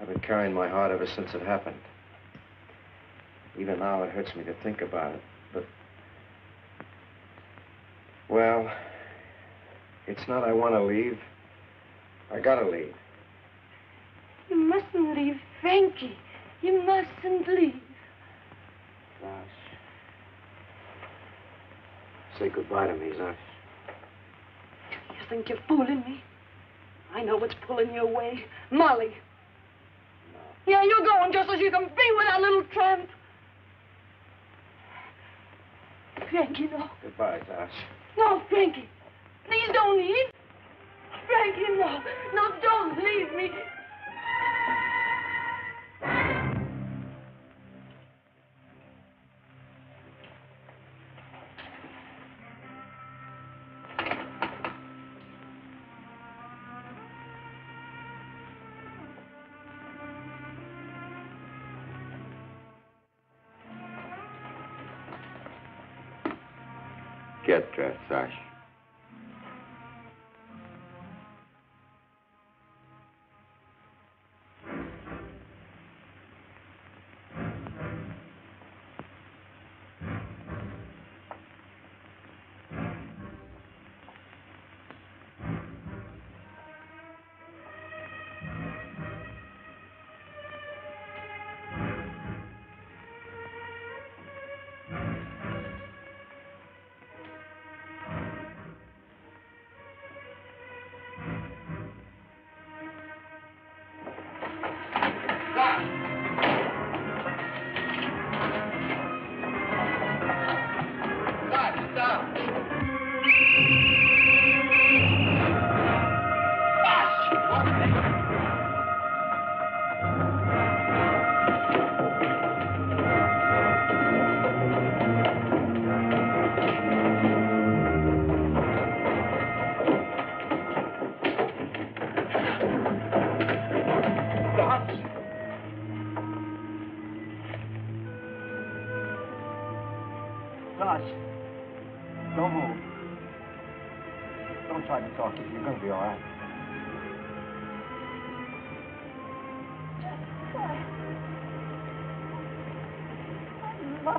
I've been carrying my heart ever since it happened. Even now, it hurts me to think about it, but... Well, it's not I want to leave. I gotta leave. You mustn't leave, Frankie. You mustn't leave. Zosh. Say goodbye to me, Zosh. You think you're fooling me? I know what's pulling you away. Molly. No. Yeah, you're going just as you can be with that little tramp. Frankie, no. Goodbye, Zosh. No, Frankie. Please don't leave. Frankie, no. No, don't leave me. Get dressed, Zosh.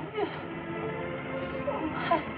I love you so much.